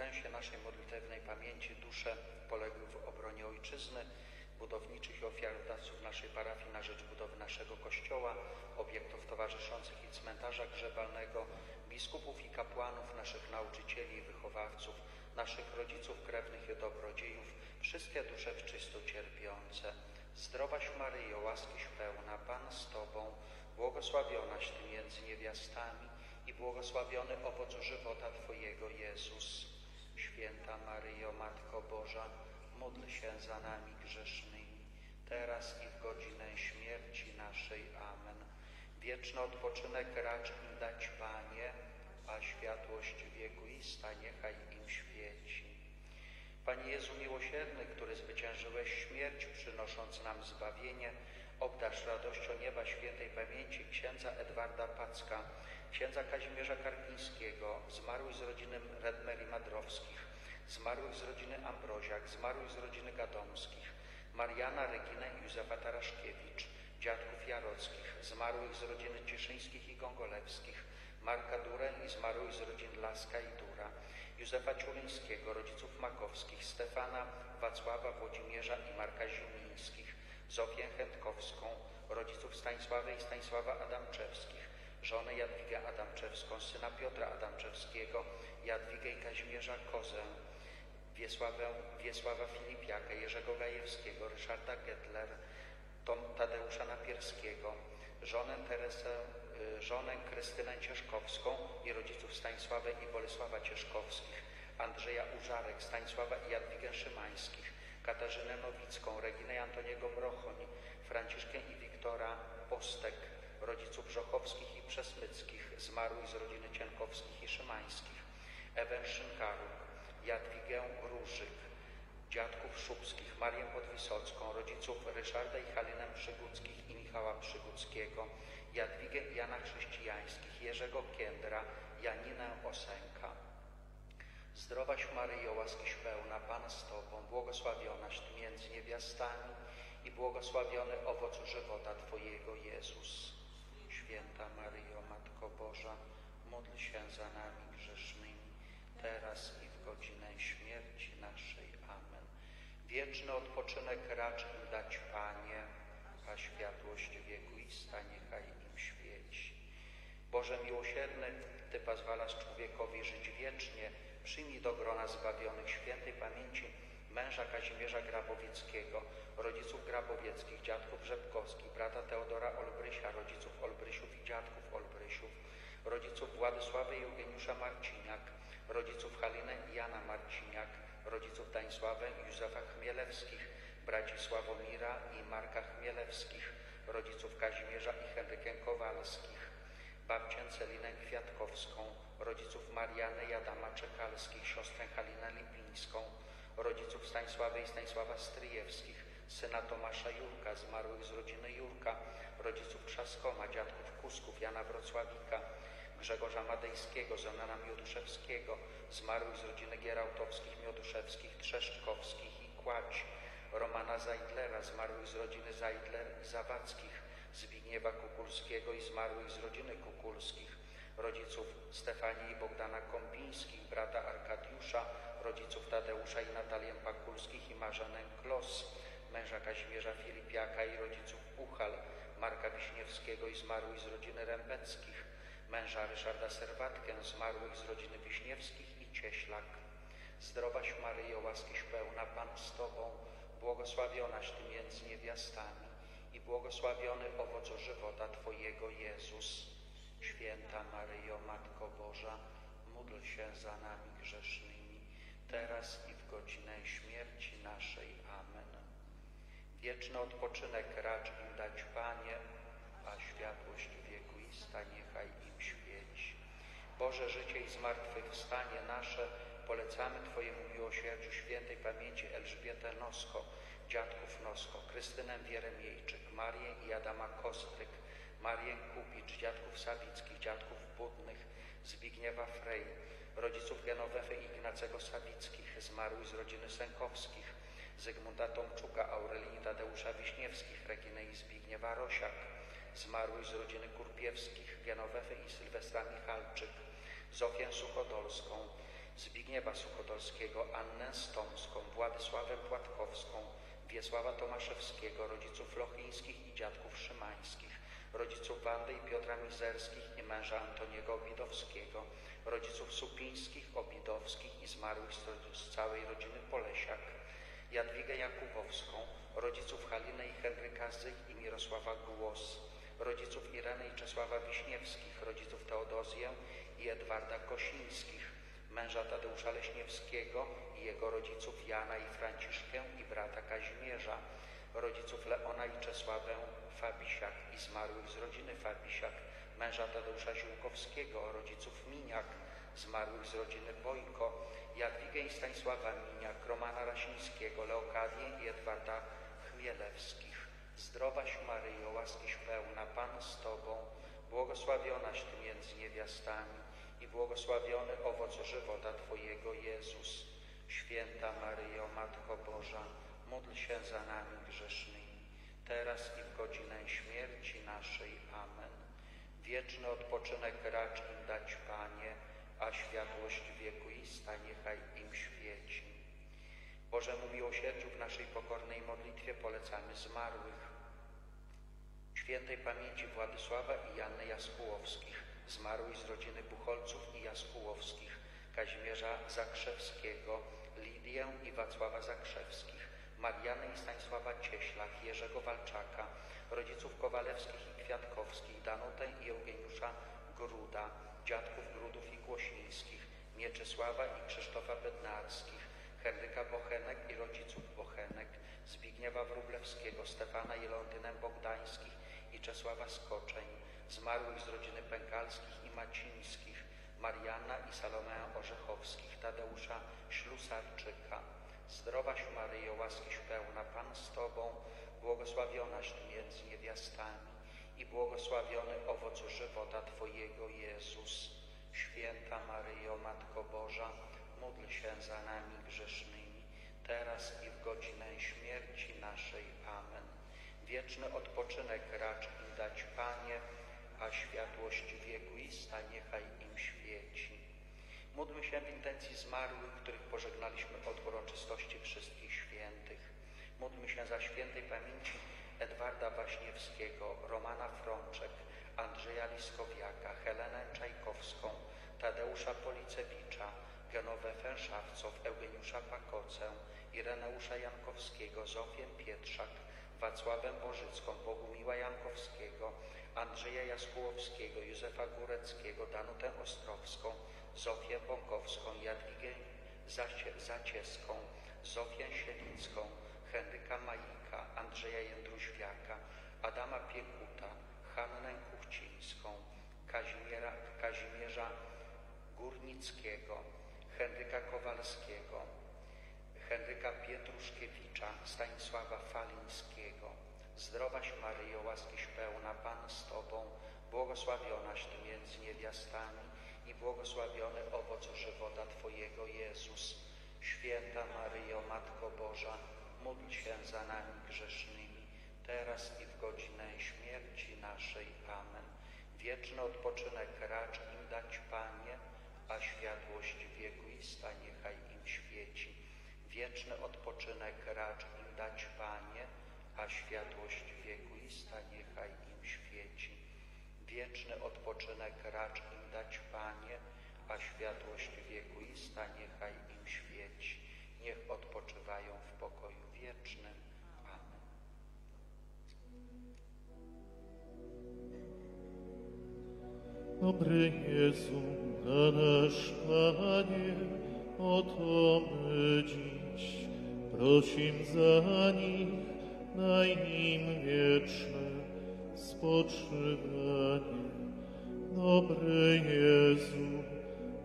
sensie naszej modlitewnej pamięci dusze poległych w obronie ojczyzny, budowniczych i ofiarodawców naszej parafii na rzecz budowy naszego kościoła, obiektów towarzyszących i cmentarza grzebalnego, biskupów i kapłanów, naszych nauczycieli i wychowawców, naszych rodziców krewnych i dobrodziejów, wszystkie dusze w czysto cierpiące. Zdrowaś Maryjo, łaskiś pełna, Pan z Tobą, błogosławionaś Ty między niewiastami i błogosławiony owoc żywota Twojego, Jezus. Święta Maryjo, Matko Boża, módl się za nami grzesznymi, teraz i w godzinę śmierci naszej. Amen. Wieczny odpoczynek racz im dać, Panie, a światłość wieku ista niechaj im świeci. Panie Jezu miłosierny, który zwyciężyłeś śmierć, przynosząc nam zbawienie, obdarz radością nieba świętej pamięci księdza Edwarda Packa, księdza Kazimierza Karpińskiego, zmarłych z rodziny Redmer i Madrowskich, zmarłych z rodziny Ambroziak, zmarłych z rodziny Gadowskich, Mariana, Regina i Józefa Taraszkiewicz, dziadków Jarockich, zmarłych z rodziny Cieślińskich i Gągolewskich, Marka Dureń i zmarłych z rodzin Laska i Dura, Józefa Czulińskiego, rodziców Makowskich, Stefana, Wacława, Włodzimierza i Marka Zimińskich, Zofię Chętkowską, rodziców Stanisławy i Stanisława Adamczewskich, żonę Jadwigę Adamczewską, syna Piotra Adamczewskiego, Jadwigę i Kazimierza Kozę, Wiesława Filipiaka, Jerzego Gajewskiego, Ryszarda Gettler, Tadeusza Napierskiego, żonę Teresę, żonę Krystynę Cieszkowską i rodziców Stanisławę i Bolesława Cieszkowskich, Andrzeja Użarek, Stanisława i Jadwigę Szymańskich, Katarzynę Nowicką, Reginę i Antoniego Mrochoń, Franciszkę i Wiktora Postek, rodziców Brzochowskich i Przesmyckich, zmarłych z rodziny Cienkowskich i Szymańskich, Ewę Szynkaruk, Jadwigę Różyk, dziadków Szubskich, Marię Podwisocką, rodziców Ryszarda i Halinę Przyguckich i Michała Przyguckiego, Jadwigę i Jana Chrześcijańskich, Jerzego Kiędra, Janinę Osenka. Zdrowaś Maryjo, łaskiś pełna, Pan z Tobą, błogosławionaś Ty między niewiastami i błogosławiony owoc żywota Twojego, Jezus. Święta Maryjo, Matko Boża, módl się za nami grzesznymi, teraz i w godzinę śmierci naszej. Amen. Wieczny odpoczynek racz im dać, Panie, a światłość wiekuista niechaj im świeci. Boże miłosierny, Ty pozwalasz człowiekowi żyć wiecznie, przyjmij do grona zbawionych świętej pamięci męża Kazimierza Grabowieckiego, rodziców Grabowieckich, dziadków Rzepkowskich, brata Teodora Olbrysia, rodziców Olbrysiów i dziadków Olbrysiów, rodziców Władysławy i Eugeniusza Marciniak, rodziców Halinę i Jana Marciniak, rodziców Tanisławę i Józefa Chmielewskich, braci Sławomira i Marka Chmielewskich, rodziców Kazimierza i Henrykę Kowalskich, babcię Celinę Kwiatkowską, rodziców Mariany i Adama Czekalskich, siostrę Halinę Lipińską, rodziców Stanisławy i Stanisława Stryjewskich, syna Tomasza Jurka, zmarłych z rodziny Jurka, rodziców Trzaskoma, dziadków Kusków, Jana Wrocławika, Grzegorza Madejskiego, Zenona Mioduszewskiego, zmarłych z rodziny Gierałtowskich, Mioduszewskich, Trzeszczkowskich i Kłać, Romana Zajdlera, zmarłych z rodziny Zajdler i Zawackich, Zbigniewa Kukulskiego i zmarłych z rodziny Kukulskich, rodziców Stefanii i Bogdana Kąpińskich, brata Arkadiusza, rodziców Tadeusza i Natalię Pakulskich i Marzenę Klos, męża Kazimierza Filipiaka i rodziców Puchal, Marka Wiśniewskiego i zmarłych z rodziny Rębeckich, męża Ryszarda Serwatkę, zmarłych z rodziny Wiśniewskich i Cieślak. Zdrowaś Maryjo, łaskiś pełna, Pan z Tobą, błogosławionaś Ty między niewiastami i błogosławiony owoc żywota Twojego, Jezus. Święta Maryjo, Matko Boża, módl się za nami grzesznymi, teraz i w godzinę śmierci naszej. Amen. Wieczny odpoczynek racz im dać, Panie, a światłość wiekuista niechaj im świeci. Boże życie i zmartwychwstanie nasze, polecamy Twojemu miłosierdziu świętej pamięci Elżbietę Nosko, dziadków Nosko, Krystynę Wieremiejczyk, Marię i Adama Kostryk, Marię Kupicz, dziadków Sawickich, dziadków Budnych, Zbigniewa Frej, rodziców Genowefy i Ignacego Sawickich, zmarłych z rodziny Sękowskich, Zygmunta Tomczuka, Aurelii Tadeusza Wiśniewskich, Reginy i Zbigniewa Rosiak, zmarłych z rodziny Kurpiewskich, Genowefy i Sylwestra Michalczyk, Zofię Suchodolską, Zbigniewa Suchodolskiego, Annę Stomską, Władysławę Płatkowską, Wiesława Tomaszewskiego, rodziców Lochińskich i dziadków Szymańskich, rodziców Wandy i Piotra Mizerskich i męża Antoniego Obidowskiego, rodziców Supińskich, Obidowskich i zmarłych z całej rodziny Polesiak, Jadwigę Jakubowską, rodziców Halinę i Henryka Zych i Mirosława Głos, rodziców Ireny i Czesława Wiśniewskich, rodziców Teodozję i Edwarda Kosińskich, męża Tadeusza Leśniewskiego i jego rodziców Jana i Franciszkę i brata Kazimierza, rodziców Leona i Czesławę Fabisiak i zmarłych z rodziny Fabisiak, męża Tadeusza Ziółkowskiego, rodziców Miniak, zmarłych z rodziny Bojko, Jadwigę i Stanisława Miniak, Romana Rasińskiego, Leokadię i Edwarda Chmielewskich. Zdrowaś Maryjo, łaskiś pełna, Pan z Tobą, błogosławionaś Ty między niewiastami i błogosławiony owoc żywota Twojego, Jezus. Święta Maryjo, Matko Boża, módl się za nami grzesznymi, teraz i w godzinę śmierci naszej. Amen. Wieczny odpoczynek racz im dać, Panie, a światłość wiekuista niechaj im świeci. Bożemu miłosierdziu w naszej pokornej modlitwie polecamy zmarłych. Świętej pamięci Władysława i Janny Jaskułowskich, zmarłych z rodziny Bucholców i Jaskułowskich, Kazimierza Zakrzewskiego, Lidię i Wacława Zakrzewskich, Mariany i Stanisława Cieślak, Jerzego Walczaka, rodziców Kowalewskich i Kwiatkowskich, Danutę i Eugeniusza Gruda, dziadków Grudów i Głosińskich, Mieczysława i Krzysztofa Bednarskich, Henryka Bochenek i rodziców Bochenek, Zbigniewa Wróblewskiego, Stefana i Leontynę Bogdańskich i Czesława Skoczeń, zmarłych z rodziny Pękalskich i Macińskich, Mariana i Salomea Orzechowskich, Tadeusza Ślusarczyka. Zdrowaś Maryjo, łaskiś pełna, Pan z Tobą, błogosławionaś Ty między niewiastami i błogosławiony owoc żywota Twojego, Jezus. Święta Maryjo, Matko Boża, módl się za nami grzesznymi, teraz i w godzinę śmierci naszej. Amen. Wieczny odpoczynek racz im dać, Panie, a światłość wiekuista niechaj im świeci. Módlmy się w intencji zmarłych, których pożegnaliśmy od uroczystości wszystkich świętych. Módlmy się za świętej pamięci Edwarda Waśniewskiego, Romana Frączek, Andrzeja Liskowiaka, Helenę Czajkowską, Tadeusza Policewicza, Genowefę Szawcow, Eugeniusza Pakocę, Ireneusza Jankowskiego, Zofię Pietrzak, Wacławę Bożycką, Bogumiła Jankowskiego, Andrzeja Jaskułowskiego, Józefa Góreckiego, Danutę Ostrowską, Zofię Bąkowską, Jadwigę Zacieską, Zofię Sielicką, Henryka Majka, Andrzeja Jędruświaka, Adama Piekuta, Hannę Kuchcińską, Kazimierza Górnickiego, Henryka Kowalskiego, Henryka Pietruszkiewicza, Stanisława Falińskiego. Zdrowaś Maryjo, łaskiś pełna, Pan z Tobą, błogosławionaś Ty między niewiastami i błogosławiony owoc żywota Twojego, Jezus. Święta Maryjo, Matko Boża, módl się za nami grzesznymi, teraz i w godzinę śmierci naszej. Amen. Wieczny odpoczynek racz im dać, Panie, a światłość wiekuista niechaj im świeci. Wieczny odpoczynek racz im dać, Panie, a światłość wiekuista niechaj im świeci. Wieczny odpoczynek racz im dać, Panie, a światłość wiekuista niechaj im świeci. Niech odpoczywają w pokoju wiecznym. Amen. Dobry Jezu, a nasz Panie, o to my dziś prosim za nich, daj im wieczne spoczywanie. Dobry Jezu,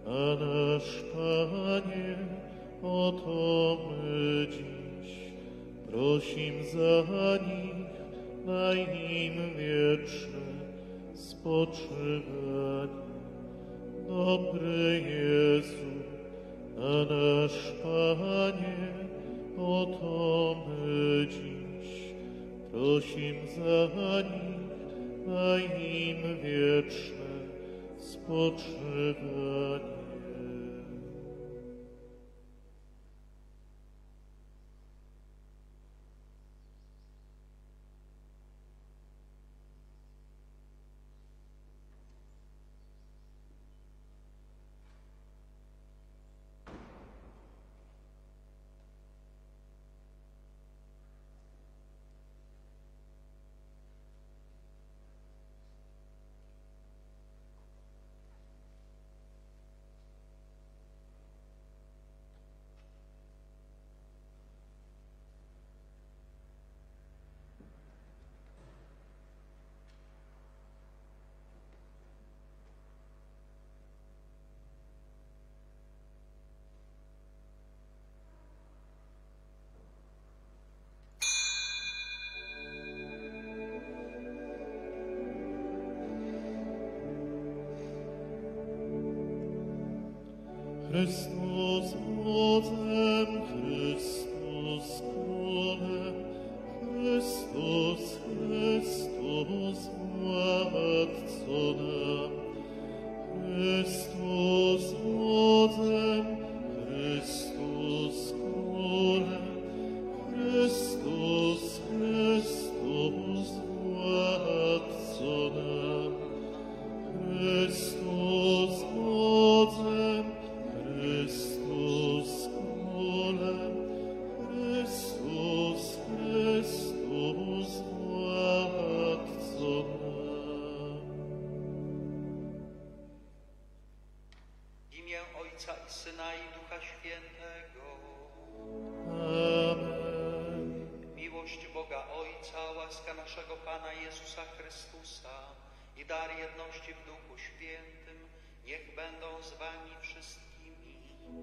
a nasz Panie, o to my dziś prosim za nich, daj im wieczne spoczywanie. Dobry Jezu, a nasz Panie, o to my dziś prosim za nich, daj im wieczne spoczywanie.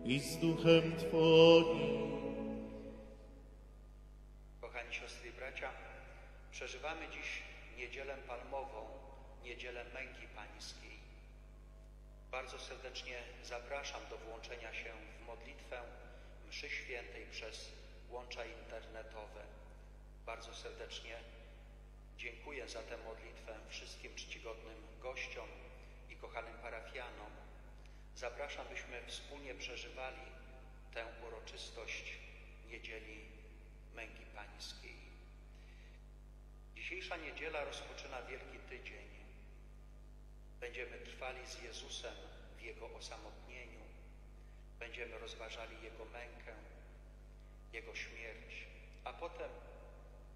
I z duchem Twoim. Kochani siostry i bracia, przeżywamy dziś Niedzielę Palmową, Niedzielę Męki Pańskiej. Bardzo serdecznie zapraszam do włączenia się w modlitwę mszy świętej przez łącza internetowe. Bardzo serdecznie dziękuję za tę modlitwę wszystkim czcigodnym gościom i kochanym parafianom. Zapraszam, byśmy wspólnie przeżywali tę uroczystość Niedzieli Męki Pańskiej. Dzisiejsza niedziela rozpoczyna Wielki Tydzień. Będziemy trwali z Jezusem w Jego osamotnieniu. Będziemy rozważali Jego mękę, Jego śmierć, a potem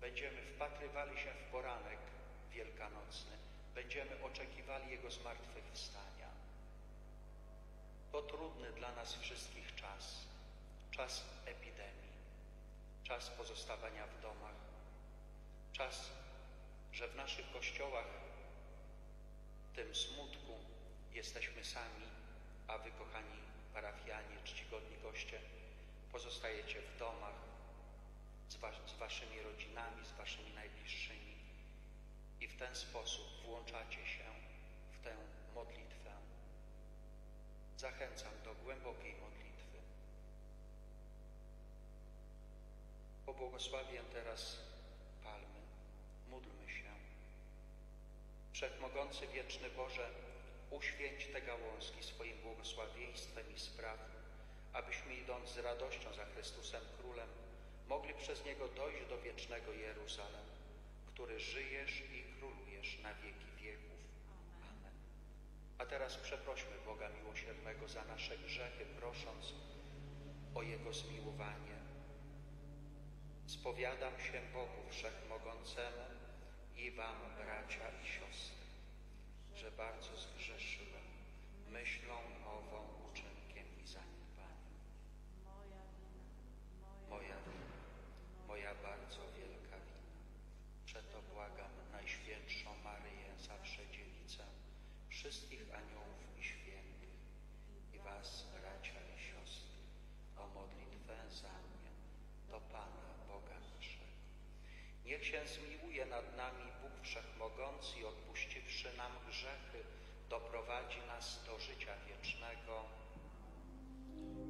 będziemy wpatrywali się w poranek wielkanocny. Będziemy oczekiwali Jego zmartwychwstania. To trudny dla nas wszystkich czas, czas epidemii, czas pozostawania w domach, czas, że w naszych kościołach w tym smutku jesteśmy sami, a wy, kochani parafianie, czcigodni goście, pozostajecie w domach z waszymi rodzinami, z waszymi najbliższymi i w ten sposób włączacie się w tę modlitwę. Zachęcam do głębokiej modlitwy. Pobłogosławię teraz palmy. Módlmy się. Wszechmogący wieczny Boże, uświęć te gałązki swoim błogosławieństwem i spraw, abyśmy idąc z radością za Chrystusem Królem, mogli przez Niego dojść do wiecznego Jeruzalem, który żyjesz i królujesz na wieki wieków. A teraz przeprośmy Boga miłosiernego za nasze grzechy, prosząc o Jego zmiłowanie. Spowiadam się Bogu Wszechmogącemu i wam, bracia i siostry, że bardzo zgrzeszyłem myślą, mową, uczynkiem i zaniedbaniem. Moja wina, moja bardzo wielka wina. Przeto błagam Najświętszą Maryję, zawsze dziewicę, wszystkich aniołów i świętych i was, bracia i siostry, o modlitwę za mnie do Pana Boga naszego. Niech się zmiłuje nad nami Bóg Wszechmogący i odpuściwszy nam grzechy, doprowadzi nas do życia wiecznego.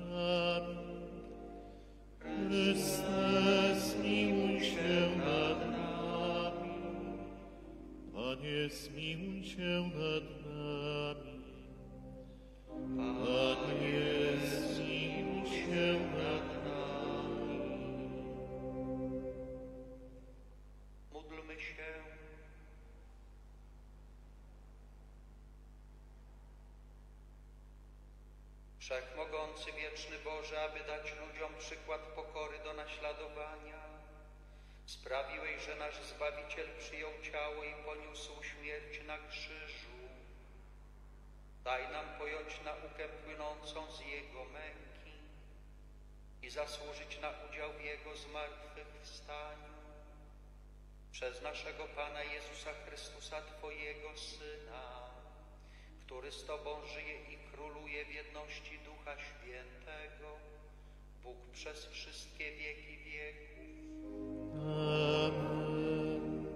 nami. Chryste, zmiłuj się nad nami. Panie, zmiłuj się nad nami. Panie, zmiłuj się nad nami. Módlmy się. Wszechmogący wieczny Boże, aby dać ludziom przykład pokory do naśladowania, sprawiłeś, że nasz Zbawiciel przyjął ciało i poniósł śmierć na krzyżu. Daj nam pojąć naukę płynącą z Jego męki i zasłużyć na udział w Jego zmartwychwstaniu. Przez naszego Pana Jezusa Chrystusa, Twojego Syna, który z Tobą żyje i króluje w jedności Ducha Świętego, Bóg przez wszystkie wieki wieków. Amen.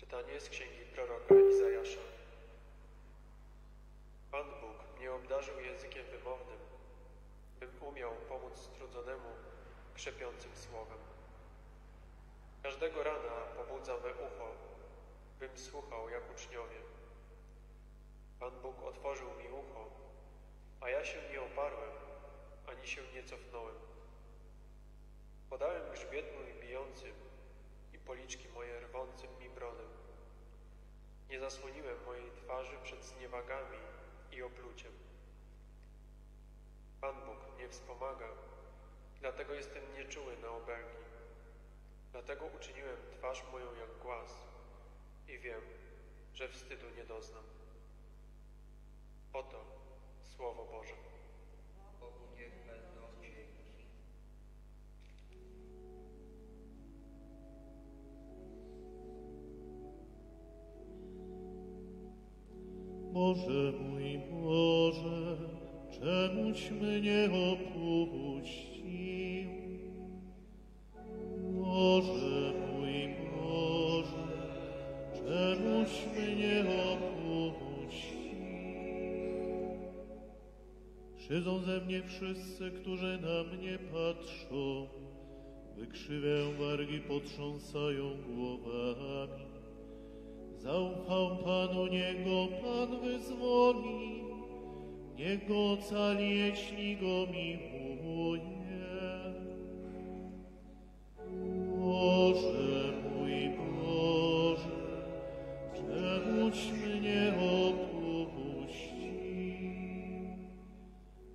Czytanie z Księgi proroka Izajasza. Pan Bóg mnie obdarzył językiem wymownym, bym umiał pomóc strudzonemu, krzepiącym słowem. Każdego rana pobudza me ucho, bym słuchał jak uczniowie. Pan Bóg otworzył mi ucho, a ja się nie oparłem, ani się nie cofnąłem. Podałem grzbiet mój bijącym i policzki moje rwącym mi bronę. Nie zasłoniłem mojej twarzy przed zniewagami i opluciem. Pan Bóg mnie wspomaga, dlatego jestem nieczuły na obelgi. Dlatego uczyniłem twarz moją jak głaz i wiem, że wstydu nie doznam. Oto Słowo Boże. Bogu niech będą dzięki. Boże mój Boże, czemuś mnie opuścił? Boże mój Boże, czemuś mnie opuścił? Szydzą ze mnie wszyscy, którzy na mnie patrzą, wykrzywiają wargi, potrząsają głowami. Zaufam Panu, niech go Pan wyzwoli. Niech go ocali, jeśli go miłuje. Boże mój Boże, czemuś mnie opuścił?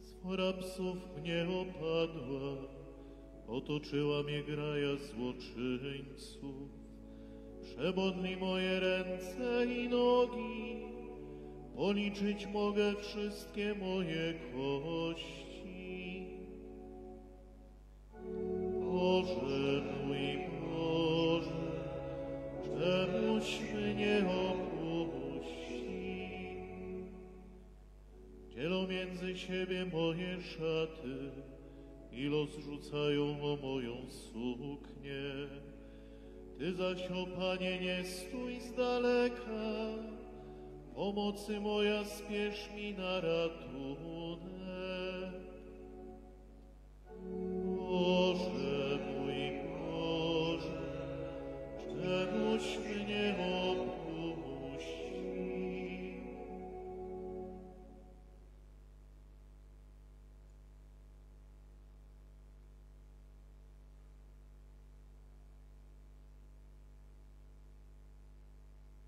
Sfora psów mnie opadła, otoczyła mnie graja złoczyńców. Przebodli moje ręce i nogi, policzyć mogę wszystkie moje kości. Boże mój Boże, czemuś mnie opuścił? Dzielą między siebie moje szaty i rozrzucają o moją suknię. Ty zaś, o Panie, nie stój z daleka, pomocy moja spiesz mi na ratunek. Boże mój Boże, czemuś mnie opuścił?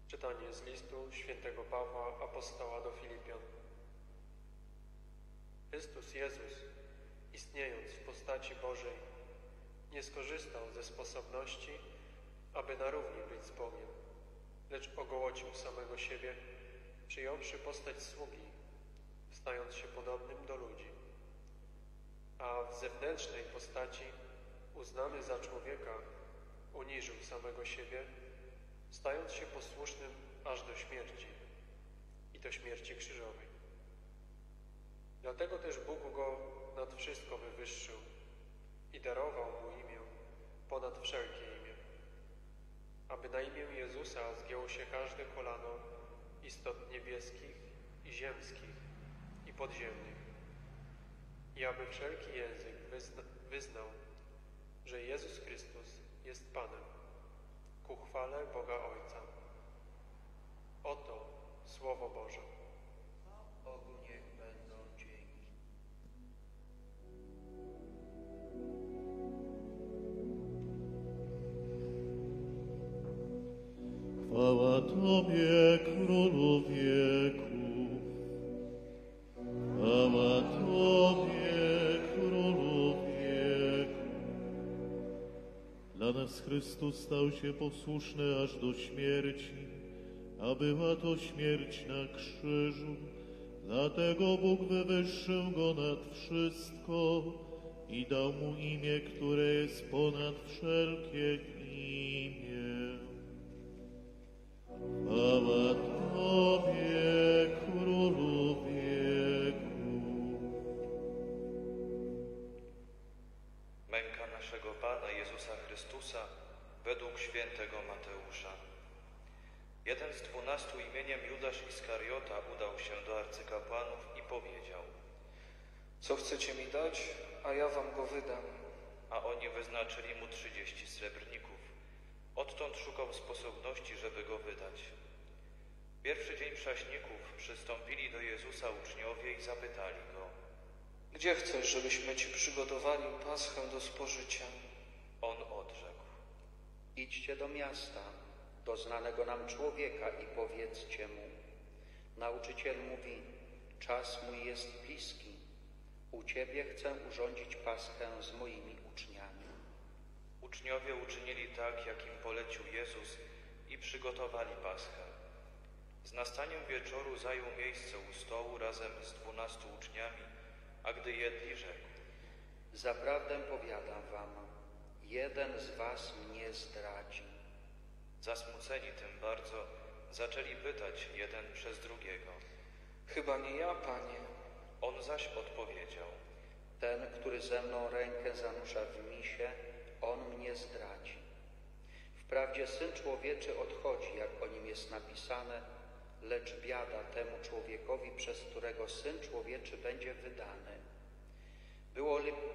Czytanie z listu świętego Pawła, apostoła do Filipian. Chrystus Jezus, istniejąc w postaci Bożej, nie skorzystał ze sposobności, aby na równi być z Bogiem, lecz ogołocił samego siebie, przyjąwszy postać sługi, stając się podobnym do ludzi. A w zewnętrznej postaci, uznany za człowieka, uniżył samego siebie, stając się posłusznym aż do śmierci i do śmierci krzyżowej. Dlatego też Bóg go nad wszystko wywyższył i darował mu imię ponad wszelkie imię, aby na imię Jezusa zgięło się każde kolano istot niebieskich i ziemskich i podziemnych i aby wszelki język wyznał, że Jezus Chrystus jest Panem, ku chwale Boga Ojca. Oto Słowo Boże. Bogu niech będą dzięki. Chwała Tobie, Królu wieków. Chwała Tobie, Królu wieków. Dla nas Chrystus stał się posłuszny aż do śmierci, a była to śmierć na krzyżu, Dlatego Bóg wywyższył go nad wszystko i dał mu imię, które jest ponad wszelkie imię. Chwała Tobie, Królu wieku. Męka naszego Pana Jezusa Chrystusa według świętego Mateusza. Jeden z 12 imieniem Judasz Iskariota udał się do arcykapłanów i powiedział: Co chcecie mi dać, a ja wam go wydam. A oni wyznaczyli mu 30 srebrników. Odtąd szukał sposobności, żeby go wydać. Pierwszy dzień Prześników przystąpili do Jezusa uczniowie i zapytali go: Gdzie chcesz, żebyśmy ci przygotowali paschę do spożycia? On odrzekł: Idźcie do miasta, do znanego nam człowieka i powiedzcie mu: Nauczyciel mówi, czas mój jest bliski. U ciebie chcę urządzić paschę z moimi uczniami. Uczniowie uczynili tak, jak im polecił Jezus i przygotowali paschę. Z nastaniem wieczoru zajął miejsce u stołu razem z 12 uczniami, a gdy jedli, rzekł: Zaprawdę powiadam wam, jeden z was mnie zdradzi. Zasmuceni tym bardzo, zaczęli pytać jeden przez drugiego: Chyba nie ja, Panie? On zaś odpowiedział: Ten, który ze mną rękę zanurza w misie, on mnie zdradzi. Wprawdzie Syn Człowieczy odchodzi, jak o nim jest napisane, lecz biada temu człowiekowi, przez którego Syn Człowieczy będzie wydany.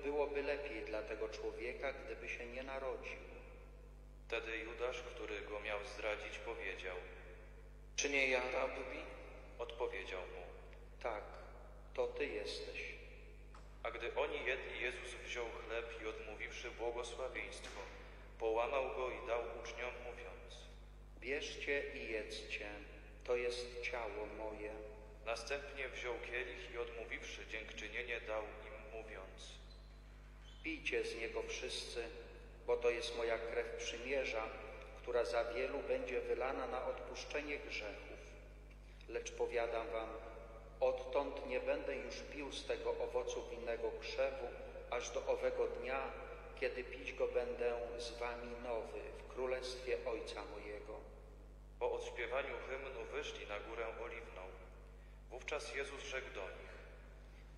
Byłoby lepiej dla tego człowieka, gdyby się nie narodził. Wtedy Judasz, który go miał zdradzić, powiedział: Czy nie ja, Rabbi? Odpowiedział mu: Tak, to ty jesteś. A gdy oni jedli, Jezus wziął chleb i odmówiwszy błogosławieństwo, połamał go i dał uczniom, mówiąc: Bierzcie i jedzcie, to jest ciało moje. Następnie wziął kielich i odmówiwszy dziękczynienie, dał im, mówiąc: Pijcie z niego wszyscy, bo to jest moja krew przymierza, która za wielu będzie wylana na odpuszczenie grzechów. Lecz powiadam wam, odtąd nie będę już pił z tego owocu winnego krzewu, aż do owego dnia, kiedy pić go będę z wami nowy w królestwie Ojca mojego. Po odśpiewaniu hymnu wyszli na Górę Oliwną. Wówczas Jezus rzekł do nich: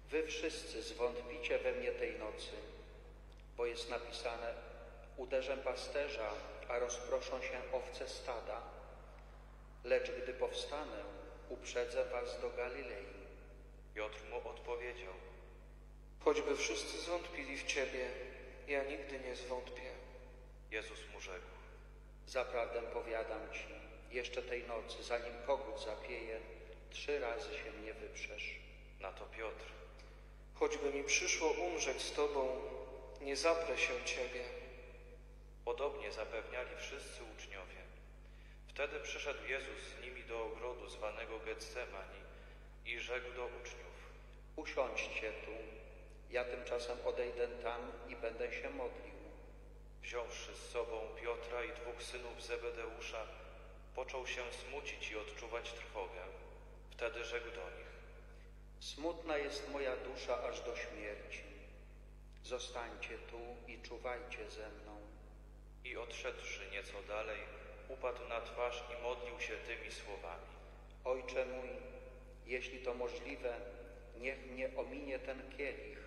Wy wszyscy zwątpicie we mnie tej nocy, bo jest napisane: Uderzę pasterza, a rozproszą się owce stada. Lecz gdy powstanę, uprzedzę was do Galilei. Piotr mu odpowiedział: Choćby wszyscy zwątpili w ciebie, ja nigdy nie zwątpię. Jezus mu rzekł: Zaprawdę powiadam ci, jeszcze tej nocy, zanim kogut zapieje, 3 razy się mnie wyprzesz. Na to Piotr: Choćby mi przyszło umrzeć z tobą, nie zaprę się ciebie. Podobnie zapewniali wszyscy uczniowie. Wtedy przyszedł Jezus z nimi do ogrodu zwanego Getsemani i rzekł do uczniów: Usiądźcie tu, ja tymczasem odejdę tam i będę się modlił. Wziąwszy z sobą Piotra i 2 synów Zebedeusza, począł się smucić i odczuwać trwogę. Wtedy rzekł do nich: Smutna jest moja dusza aż do śmierci. Zostańcie tu i czuwajcie ze mną. I odszedłszy nieco dalej, upadł na twarz i modlił się tymi słowami: Ojcze mój, jeśli to możliwe, niech mnie ominie ten kielich.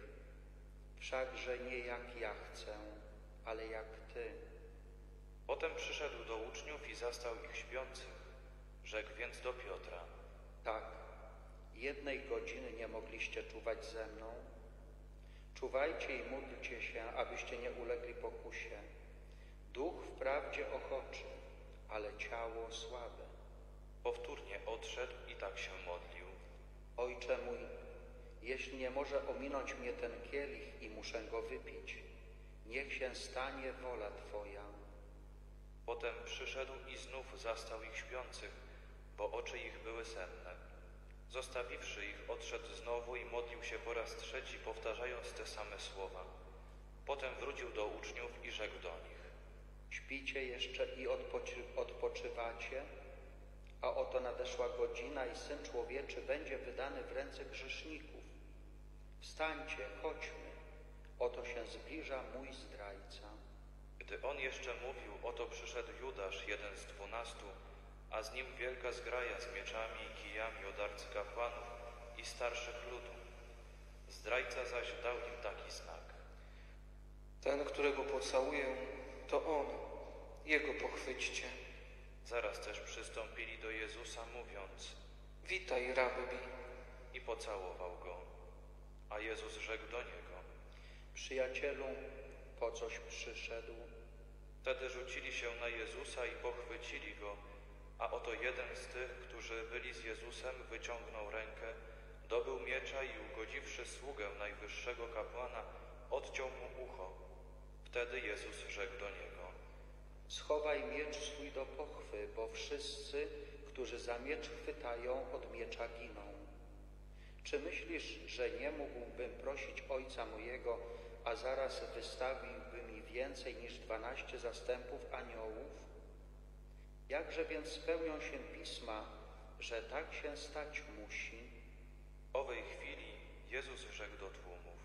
Wszakże nie jak ja chcę, ale jak Ty. Potem przyszedł do uczniów i zastał ich śpiących. Rzekł więc do Piotra: Tak, 1 godziny nie mogliście czuwać ze mną. Czuwajcie i módlcie się, abyście nie ulegli pokusie. Duch wprawdzie ochoczy, ale ciało słabe. Powtórnie odszedł i tak się modlił: Ojcze mój, jeśli nie może ominąć mnie ten kielich i muszę go wypić, niech się stanie wola Twoja. Potem przyszedł i znów zastał ich śpiących, bo oczy ich były senne. Zostawiwszy ich, odszedł znowu i modlił się po raz 3, powtarzając te same słowa. Potem wrócił do uczniów i rzekł do nich: Śpicie jeszcze i odpoczywacie? A oto nadeszła godzina i Syn Człowieczy będzie wydany w ręce grzeszników. Wstańcie, chodźmy, oto się zbliża mój zdrajca. Gdy on jeszcze mówił, oto przyszedł Judasz, jeden z 12, a z nim wielka zgraja z mieczami i kijami od arcykapłanów i starszych ludu. Zdrajca zaś dał im taki znak. Ten, którego pocałuję, to on, jego pochwyćcie. Zaraz też przystąpili do Jezusa, mówiąc: Witaj, Rabbi. I pocałował go. A Jezus rzekł do niego: Przyjacielu, po coś przyszedł? Wtedy rzucili się na Jezusa i pochwycili go, a oto jeden z tych, którzy byli z Jezusem, wyciągnął rękę, dobył miecza i ugodziwszy sługę najwyższego kapłana, odciął mu ucho. Wtedy Jezus rzekł do niego: Schowaj miecz swój do pochwy, bo wszyscy, którzy za miecz chwytają, od miecza giną. Czy myślisz, że nie mógłbym prosić Ojca mojego, a zaraz wystawiłby mi więcej niż 12 zastępów aniołów? Jakże więc spełnią się pisma, że tak się stać musi? W owej chwili Jezus rzekł do tłumów: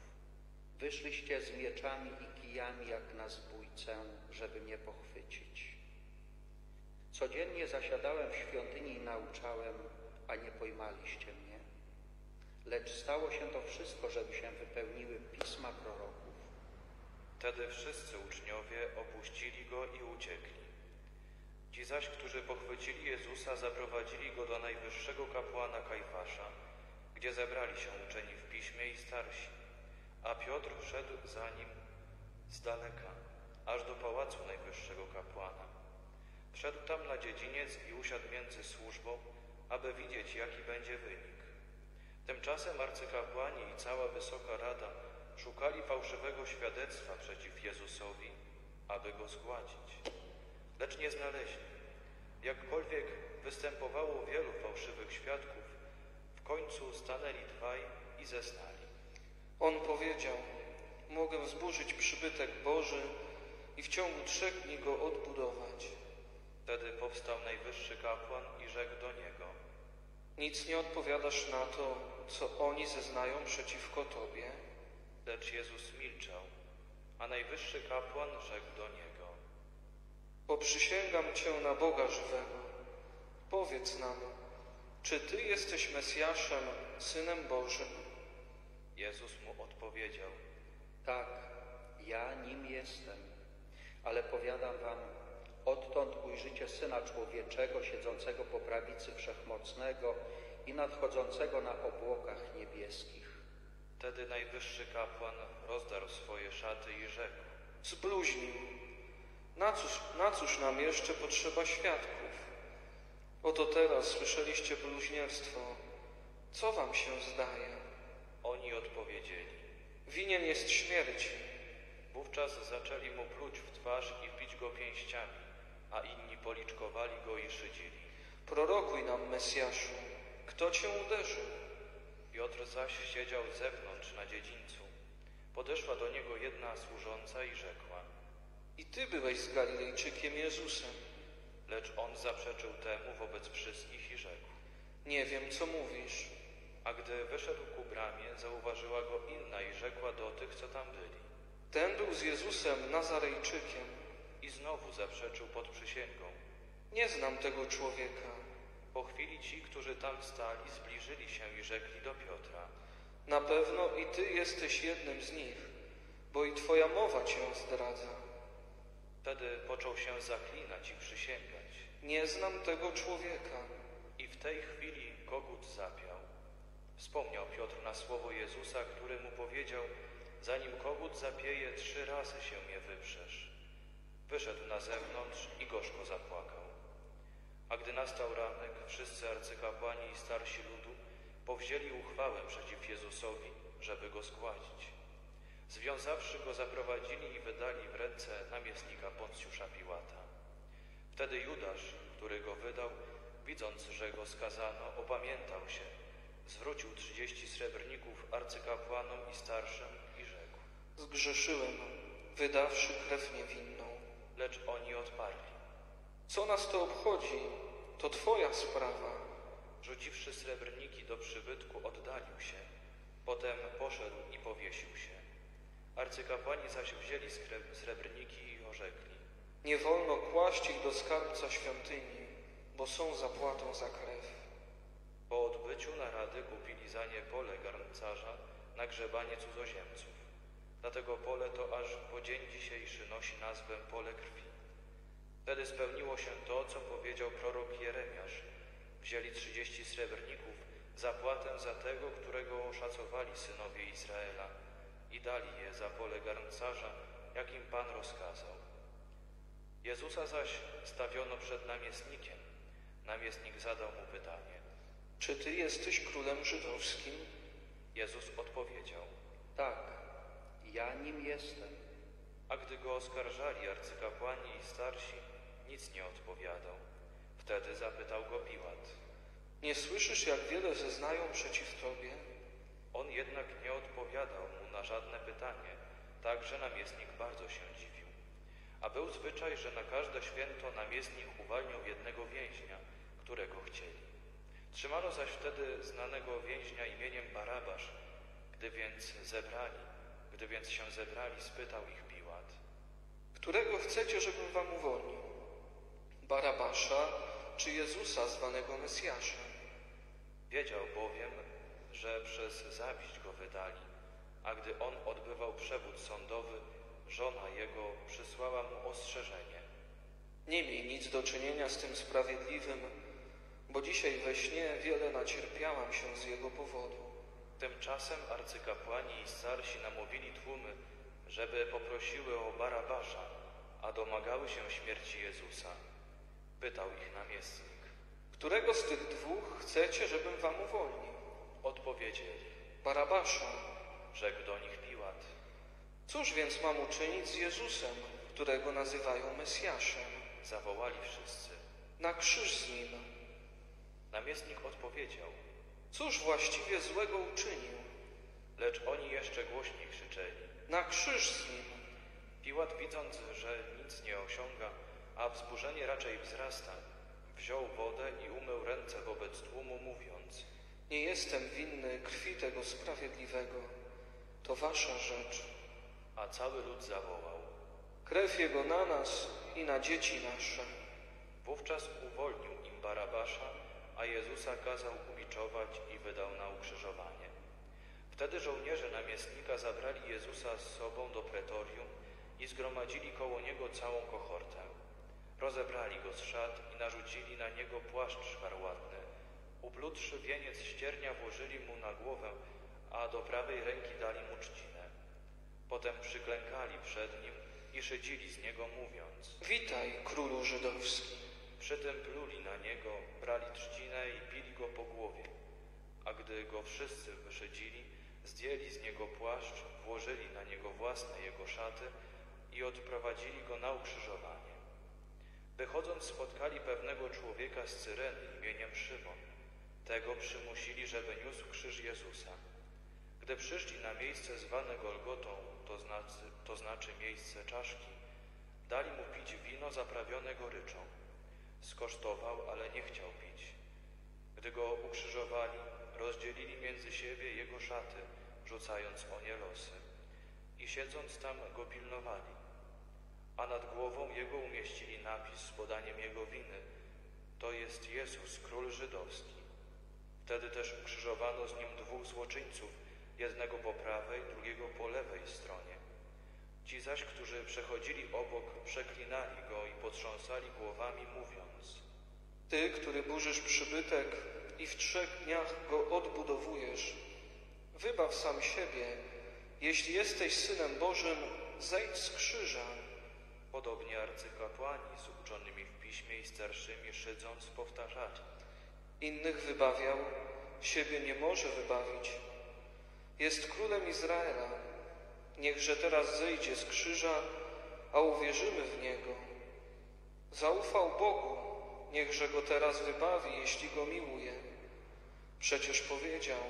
Wyszliście z mieczami i kijami jak na zbójcę, żeby mnie pochwycić. Codziennie zasiadałem w świątyni i nauczałem, a nie pojmaliście mnie. Lecz stało się to wszystko, żeby się wypełniły pisma proroków. Wtedy wszyscy uczniowie opuścili go i uciekli. Ci zaś, którzy pochwycili Jezusa, zaprowadzili go do najwyższego kapłana Kajfasza, gdzie zebrali się uczeni w piśmie i starsi. A Piotr szedł za nim z daleka, aż do pałacu najwyższego kapłana. Wszedł tam na dziedziniec i usiadł między służbą, aby widzieć, jaki będzie wynik. Tymczasem arcykapłani i cała Wysoka Rada szukali fałszywego świadectwa przeciw Jezusowi, aby go zgładzić. Lecz nie znaleźli. Jakkolwiek występowało wielu fałszywych świadków, w końcu stanęli dwaj i zeznali. On powiedział: Mogę zburzyć przybytek Boży i w ciągu 3 dni go odbudować. Wtedy powstał najwyższy kapłan i rzekł do niego: Nic nie odpowiadasz na to, co oni zeznają przeciwko tobie. Lecz Jezus milczał, a najwyższy kapłan rzekł do niego: Poprzysięgam cię na Boga żywego. Powiedz nam, czy ty jesteś Mesjaszem, Synem Bożym? Jezus mu odpowiedział: Tak, ja nim jestem, ale powiadam wam, odtąd ujrzycie Syna Człowieczego, siedzącego po prawicy Wszechmocnego i nadchodzącego na obłokach niebieskich. Wtedy najwyższy kapłan rozdarł swoje szaty i rzekł: Zbluźnił! Na cóż nam jeszcze potrzeba świadków? Oto teraz słyszeliście bluźnierstwo. Co wam się zdaje? Oni odpowiedzieli: Winien jest śmierci. Wówczas zaczęli mu pluć w twarz i bić go pięściami, a inni policzkowali go i szydzili: Prorokuj nam, Mesjaszu, kto cię uderzył? Piotr zaś siedział z zewnątrz na dziedzińcu. Podeszła do niego jedna służąca i rzekła: I ty byłeś z Galilejczykiem Jezusem. Lecz on zaprzeczył temu wobec wszystkich i rzekł: Nie wiem, co mówisz. A gdy wyszedł ku bramie, zauważyła go inna i rzekła do tych, co tam byli: Ten był z Jezusem Nazarejczykiem. I znowu zaprzeczył pod przysięgą: Nie znam tego człowieka. Po chwili ci, którzy tam stali, zbliżyli się i rzekli do Piotra: Na pewno i ty jesteś jednym z nich, bo i twoja mowa cię zdradza. Wtedy począł się zaklinać i przysięgać: Nie znam tego człowieka. I w tej chwili kogut zapiał. Wspomniał Piotr na słowo Jezusa, który mu powiedział: Zanim kogut zapieje, 3 razy się mnie wyprzesz. Wyszedł na zewnątrz i gorzko zapłakał. A gdy nastał ranek, wszyscy arcykapłani i starsi ludu powzięli uchwałę przeciw Jezusowi, żeby go zgładzić. Związawszy go, zaprowadzili i wydali w ręce namiestnika Poncjusza Piłata. Wtedy Judasz, który go wydał, widząc, że go skazano, opamiętał się. Zwrócił 30 srebrników arcykapłanom i starszym i rzekł: Zgrzeszyłem, wydawszy krew niewinną. Lecz oni odparli: Co nas to obchodzi? to twoja sprawa. Rzuciwszy srebrniki do przybytku, oddalił się. Potem poszedł i powiesił się. Arcykapłani zaś wzięli srebrniki i orzekli. Nie wolno kłaść ich do skarbca świątyni, bo są zapłatą za krew. Po odbyciu narady kupili za nie pole garncarza na grzebanie cudzoziemców. Dlatego pole to aż po dzień dzisiejszy nosi nazwę pole krwi. Wtedy spełniło się to, co powiedział prorok Jeremiasz. Wzięli 30 srebrników zapłatę za tego, którego oszacowali synowie Izraela i dali je za pole garncarza, jakim Pan rozkazał. Jezusa zaś stawiono przed namiestnikiem. Namiestnik zadał mu pytanie. Czy ty jesteś królem żydowskim? Jezus odpowiedział. Tak, ja nim jestem. A gdy go oskarżali arcykapłani i starsi, nic nie odpowiadał. Wtedy zapytał go Piłat. Nie słyszysz, jak wiele zeznają przeciw tobie? On jednak nie odpowiadał mu na żadne pytanie, tak że namiestnik bardzo się dziwił. A był zwyczaj, że na każde święto namiestnik uwalniał jednego więźnia, którego chcieli. Trzymano zaś wtedy znanego więźnia imieniem Barabasz. Gdy więc się zebrali, spytał ich Piłat. Którego chcecie, żebym wam uwolnił? Barabasza czy Jezusa, zwanego Mesjaszem? Wiedział bowiem, że przez zawiść go wydali, a gdy on odbywał przewód sądowy, żona jego przysłała mu ostrzeżenie. Nie miej nic do czynienia z tym sprawiedliwym, bo dzisiaj we śnie wiele nacierpiałam się z jego powodu. Tymczasem arcykapłani i starsi namówili tłumy, żeby poprosiły o Barabasza, a domagały się śmierci Jezusa. Pytał ich namiestnik. Którego z tych dwóch chcecie, żebym wam uwolnił? Odpowiedzieli. Barabasza, rzekł do nich Piłat. Cóż więc mam uczynić z Jezusem, którego nazywają Mesjaszem? Zawołali wszyscy. Na krzyż z nim. Namiestnik odpowiedział. Cóż właściwie złego uczynił? Lecz oni jeszcze głośniej krzyczeli. Na krzyż z nim! Piłat, widząc, że nic nie osiąga, a wzburzenie raczej wzrasta, wziął wodę i umył ręce wobec tłumu, mówiąc. Nie jestem winny krwi tego sprawiedliwego. To wasza rzecz. A cały lud zawołał. Krew jego na nas i na dzieci nasze. Wówczas uwolnił im Barabasza, a Jezusa kazał ubiczować i wydał na ukrzyżowanie. Wtedy żołnierze namiestnika zabrali Jezusa z sobą do pretorium i zgromadzili koło niego całą kohortę. Rozebrali go z szat i narzucili na niego płaszcz szkarłatny. Uplutszy wieniec ściernia włożyli mu na głowę, a do prawej ręki dali mu trzcinę. Potem przyklękali przed nim i szydzili z niego, mówiąc Witaj, królu żydowski. Przy tym pluli na niego, brali trzcinę i bili go po głowie. A gdy go wszyscy wyszydzili, zdjęli z niego płaszcz, włożyli na niego własne jego szaty i odprowadzili go na ukrzyżowanie. Wychodząc, spotkali pewnego człowieka z Cyreny imieniem Szymon. Tego przymusili, żeby niósł krzyż Jezusa. Gdy przyszli na miejsce zwane Golgotą, to znaczy miejsce czaszki, dali mu pić wino zaprawione goryczą. Skosztował, ale nie chciał pić. Gdy go ukrzyżowali, rozdzielili między siebie jego szaty, rzucając o nie losy. I siedząc tam go pilnowali, a nad głową jego umieścili napis z podaniem jego winy. To jest Jezus, król żydowski. Wtedy też ukrzyżowano z nim dwóch złoczyńców, jednego po prawej, drugiego po lewej stronie. Ci zaś, którzy przechodzili obok, przeklinali go i potrząsali głowami, mówiąc Ty, który burzysz przybytek i w 3 dniach go odbudowujesz, wybaw sam siebie. Jeśli jesteś Synem Bożym, zejdź z krzyża. Podobnie arcykapłani z uczonymi w piśmie i starszymi, szydząc, powtarzali. Innych wybawiał, siebie nie może wybawić. Jest królem Izraela. Niechże teraz zejdzie z krzyża, a uwierzymy w Niego. Zaufał Bogu, niechże Go teraz wybawi, jeśli Go miłuje. Przecież powiedział,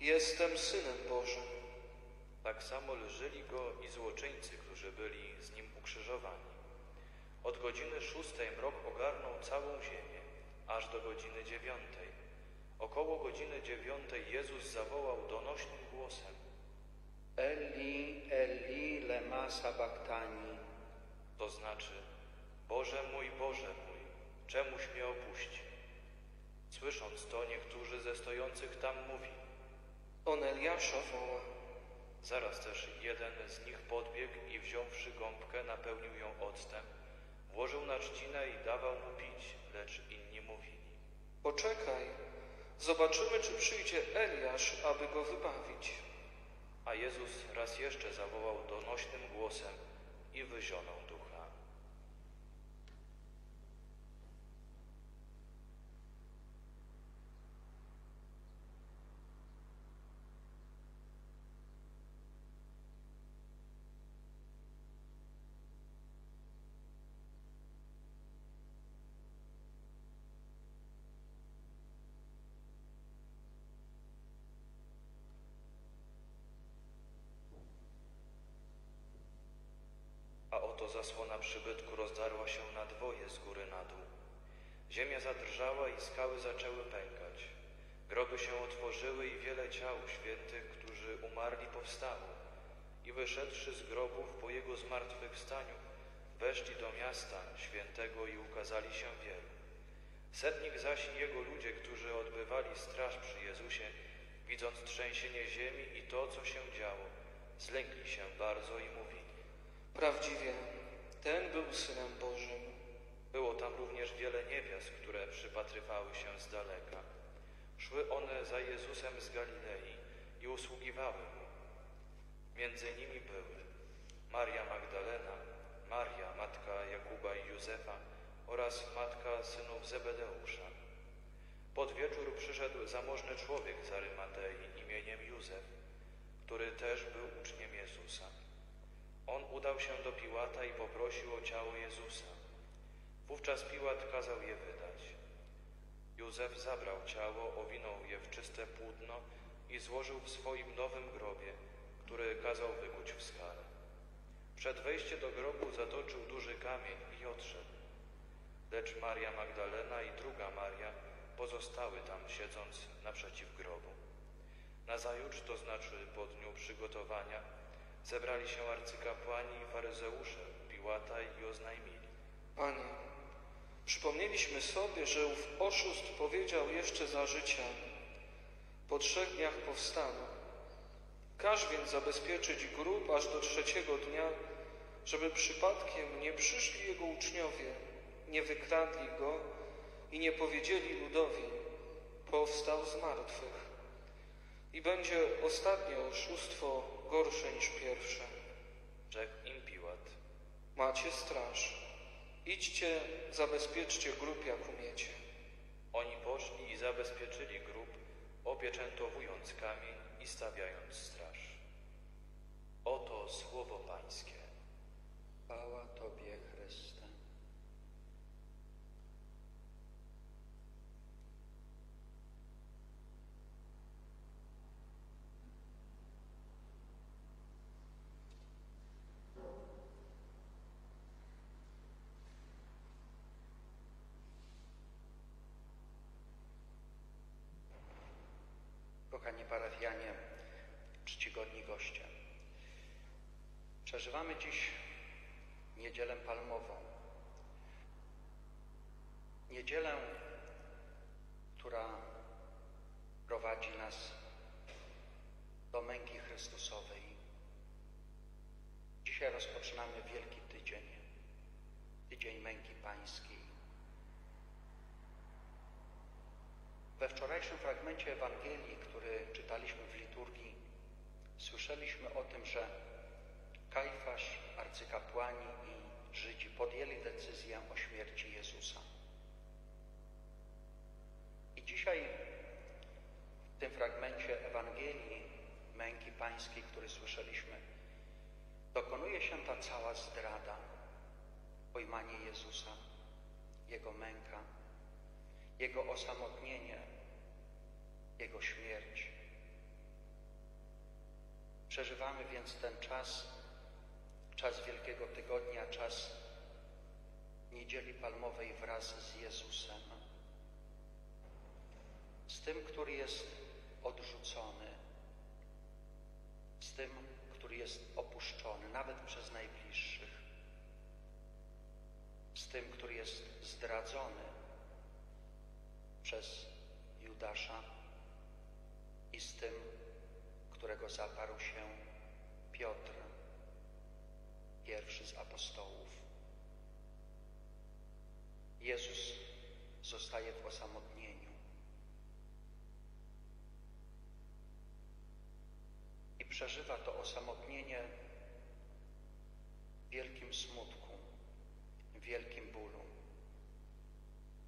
jestem Synem Bożym. Tak samo lżyli Go i złoczyńcy, którzy byli z Nim ukrzyżowani. Od godziny 6 mrok ogarnął całą ziemię, aż do godziny 9. Około godziny 9 Jezus zawołał donośnym głosem: Eli, Eli, lema sabachthani. To znaczy: Boże mój, czemuś mnie opuści? Słysząc to, niektórzy ze stojących tam mówi: On Eliasza woła. Zaraz też jeden z nich podbiegł i wziąwszy gąbkę, napełnił ją octem, włożył na trzcinę i dawał mu pić, lecz inni mówili: Poczekaj, zobaczymy, czy przyjdzie Eliasz, aby go wybawić. A Jezus raz jeszcze zawołał donośnym głosem i wyzionął ducha. Oto zasłona przybytku rozdarła się na dwoje z góry na dół. Ziemia zadrżała i skały zaczęły pękać. Groby się otworzyły i wiele ciał świętych, którzy umarli, powstało. I wyszedłszy z grobów po jego zmartwychwstaniu, weszli do miasta świętego i ukazali się wielu. Setnik zaś i jego ludzie, którzy odbywali straż przy Jezusie, widząc trzęsienie ziemi i to, co się działo, zlękli się bardzo i mówili: Prawdziwie, ten był Synem Bożym. Było tam również wiele niewiast, które przypatrywały się z daleka. Szły one za Jezusem z Galilei i usługiwały Mu. Między nimi były Maria Magdalena, Maria, matka Jakuba i Józefa oraz matka synów Zebedeusza. Pod wieczór przyszedł zamożny człowiek z Arymatei imieniem Józef, który też był uczniem Jezusa. On udał się do Piłata i poprosił o ciało Jezusa. Wówczas Piłat kazał je wydać. Józef zabrał ciało, owinął je w czyste płótno i złożył w swoim nowym grobie, który kazał wykuć w skale. Przed wejściem do grobu zatoczył duży kamień i odszedł. Lecz Maria Magdalena i druga Maria pozostały tam, siedząc naprzeciw grobu. Nazajutrz, to znaczy po dniu przygotowania, zebrali się arcykapłani i faryzeusze Piłata i oznajmili: Panie, przypomnieliśmy sobie, że ów oszust powiedział jeszcze za życia: Po 3 dniach powstaną. Każ więc zabezpieczyć grób aż do 3 dnia, żeby przypadkiem nie przyszli jego uczniowie, nie wykradli go i nie powiedzieli ludowi: Powstał z martwych. I będzie ostatnie oszustwo gorsze niż pierwsze. Rzekł im Piłat: Macie straż. Idźcie, zabezpieczcie grób, jak umiecie. Oni poszli i zabezpieczyli grób, opieczętowując kamień i stawiając straż. Oto słowo Pańskie. Chwała Tobie, Chryste. Kochani parafianie, czcigodni goście, przeżywamy dziś Niedzielę Palmową. Niedzielę, która prowadzi nas do męki Chrystusowej. Dzisiaj rozpoczynamy Wielki Tydzień, Tydzień Męki Pańskiej. We wczorajszym fragmencie Ewangelii, który czytaliśmy w liturgii, słyszeliśmy o tym, że Kajfasz, arcykapłani i Żydzi podjęli decyzję o śmierci Jezusa. I dzisiaj w tym fragmencie Ewangelii Męki Pańskiej, który słyszeliśmy, dokonuje się ta cała zdrada, pojmanie Jezusa, Jego męka, Jego osamotnienie, Jego śmierć. Przeżywamy więc ten czas, czas Wielkiego Tygodnia, czas Niedzieli Palmowej wraz z Jezusem, z tym, który jest odrzucony, z tym, który jest opuszczony, nawet przez najbliższych, z tym, który jest zdradzony przez Judasza i z tym, którego zaparł się Piotr, pierwszy z apostołów. Jezus zostaje w osamotnieniu i przeżywa to osamotnienie w wielkim smutku, w wielkim bólu,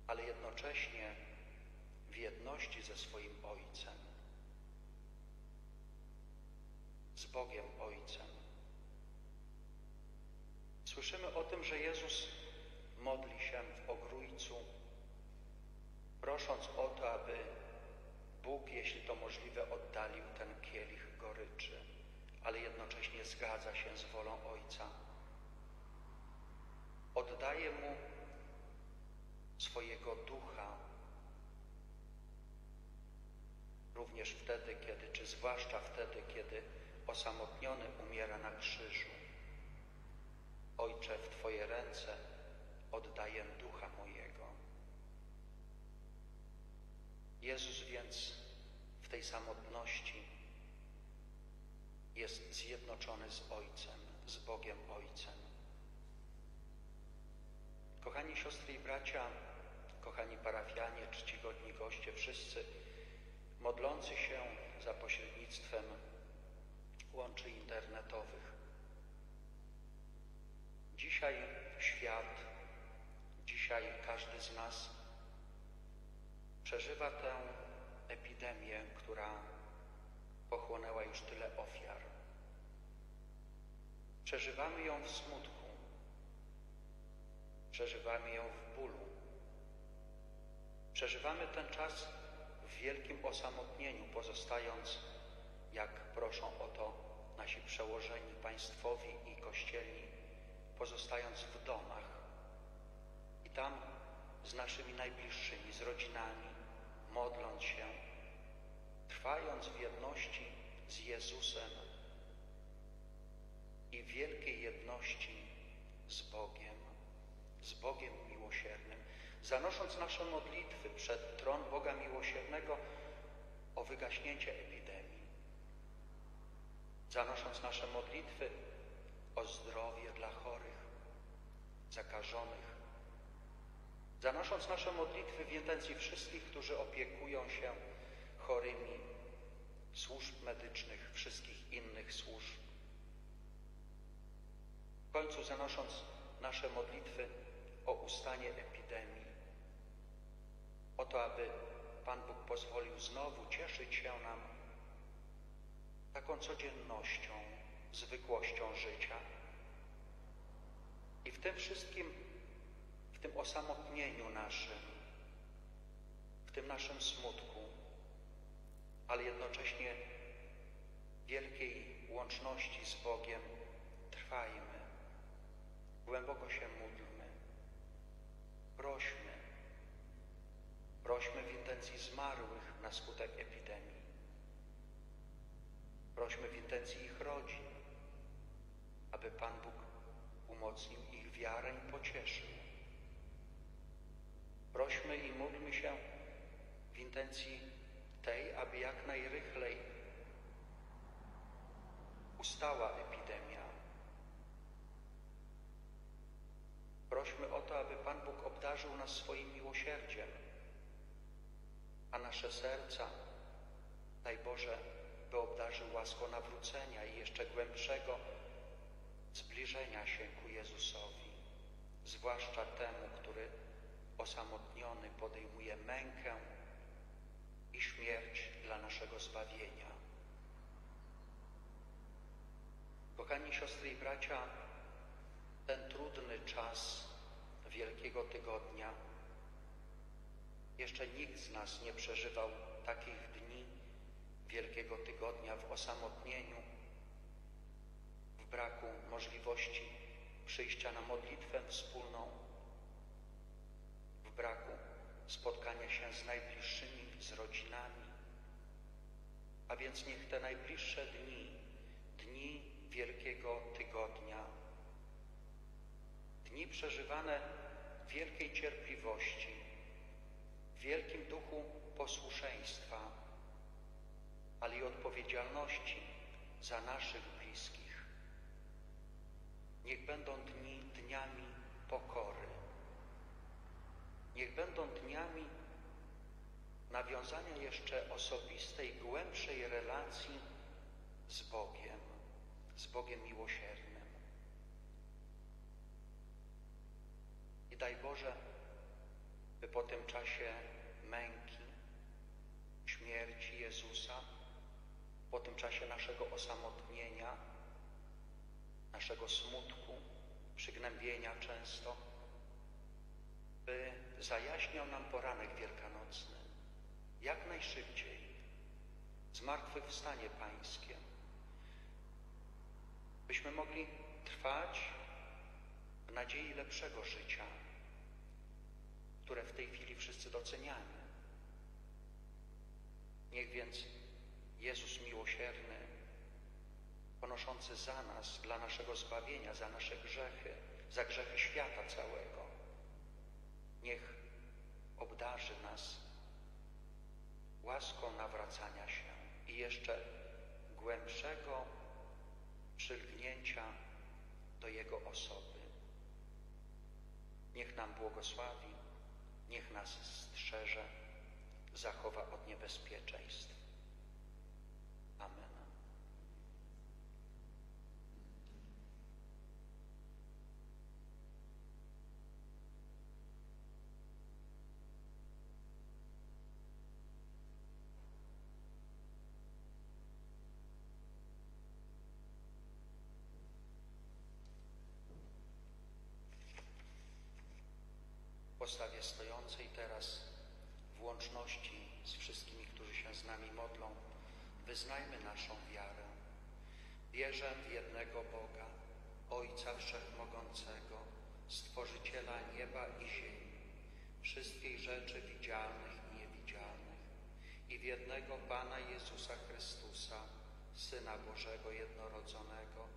ale jednocześnie w jedności ze swoim Ojcem, z Bogiem Ojcem. Słyszymy o tym, że Jezus modli się w Ogrójcu, prosząc o to, aby Bóg, jeśli to możliwe, oddalił ten kielich goryczy, ale jednocześnie zgadza się z wolą Ojca. Oddaje Mu swojego ducha, również wtedy, kiedy, czy zwłaszcza wtedy, kiedy osamotniony umiera na krzyżu. Ojcze, w Twoje ręce oddaję ducha mojego. Jezus więc w tej samotności jest zjednoczony z Ojcem, z Bogiem Ojcem. Kochani siostry i bracia, kochani parafianie, czcigodni goście, wszyscy modlący się za pośrednictwem łączy internetowych. Dzisiaj świat, dzisiaj każdy z nas przeżywa tę epidemię, która pochłonęła już tyle ofiar. Przeżywamy ją w smutku, przeżywamy ją w bólu, przeżywamy ten czas w wielkim osamotnieniu, pozostając, jak proszą o to nasi przełożeni państwowi i kościelni, pozostając w domach i tam z naszymi najbliższymi, z rodzinami, modląc się, trwając w jedności z Jezusem i wielkiej jedności z Bogiem miłosiernym, zanosząc nasze modlitwy przed tron Boga miłosiernego o wygaśnięcie epidemii, zanosząc nasze modlitwy o zdrowie dla chorych, zakażonych, zanosząc nasze modlitwy w intencji wszystkich, którzy opiekują się chorymi, służb medycznych, wszystkich innych służb. W końcu zanosząc nasze modlitwy o ustanie epidemii, o to, aby Pan Bóg pozwolił znowu cieszyć się nam taką codziennością, zwykłością życia. I w tym wszystkim, w tym osamotnieniu naszym, w tym naszym smutku, ale jednocześnie wielkiej łączności z Bogiem trwajmy, głęboko się módlmy, prośmy, prośmy w intencji zmarłych na skutek epidemii, prośmy w intencji ich rodzin, aby Pan Bóg umocnił ich wiarę i pocieszył. Prośmy i módlmy się w intencji tej, aby jak najrychlej ustała epidemia. Prośmy o to, aby Pan Bóg obdarzył nas swoim miłosierdziem, a nasze serca, daj Boże, by obdarzył łaską nawrócenia i jeszcze głębszego zbliżenia się ku Jezusowi, zwłaszcza temu, który osamotniony podejmuje mękę i śmierć dla naszego zbawienia. Kochani siostry i bracia, ten trudny czas Wielkiego Tygodnia, jeszcze nikt z nas nie przeżywał takich dni Wielkiego Tygodnia w osamotnieniu, w braku możliwości przyjścia na modlitwę wspólną, w braku spotkania się z najbliższymi, z rodzinami. A więc niech te najbliższe dni, dni Wielkiego Tygodnia, dni przeżywane w wielkiej cierpliwości, w wielkim duchu posłuszeństwa, ale i odpowiedzialności za naszych bliskich, niech będą dni dniami pokory, niech będą dniami nawiązania jeszcze osobistej, głębszej relacji z Bogiem miłosiernym. I daj Boże, by po tym czasie męki, śmierci Jezusa, po tym czasie naszego osamotnienia, naszego smutku, przygnębienia często, by zajaśniał nam poranek wielkanocny, jak najszybciej, zmartwychwstanie Pańskie, byśmy mogli trwać w nadziei lepszego życia, które w tej chwili wszyscy doceniamy. Niech więc Jezus miłosierny, ponoszący za nas, dla naszego zbawienia, za nasze grzechy, za grzechy świata całego, niech obdarzy nas łaską nawracania się i jeszcze głębszego przylgnięcia do Jego osoby. Niech nam błogosławi, niech nas strzeże, zachowa od niebezpieczeństw. Amen. W postawie stojącej teraz w łączności z wszystkimi, którzy się z nami modlą, wyznajmy naszą wiarę. Wierzę w jednego Boga, Ojca Wszechmogącego, Stworzyciela nieba i ziemi, wszystkich rzeczy widzialnych i niewidzialnych, i w jednego Pana Jezusa Chrystusa, Syna Bożego Jednorodzonego,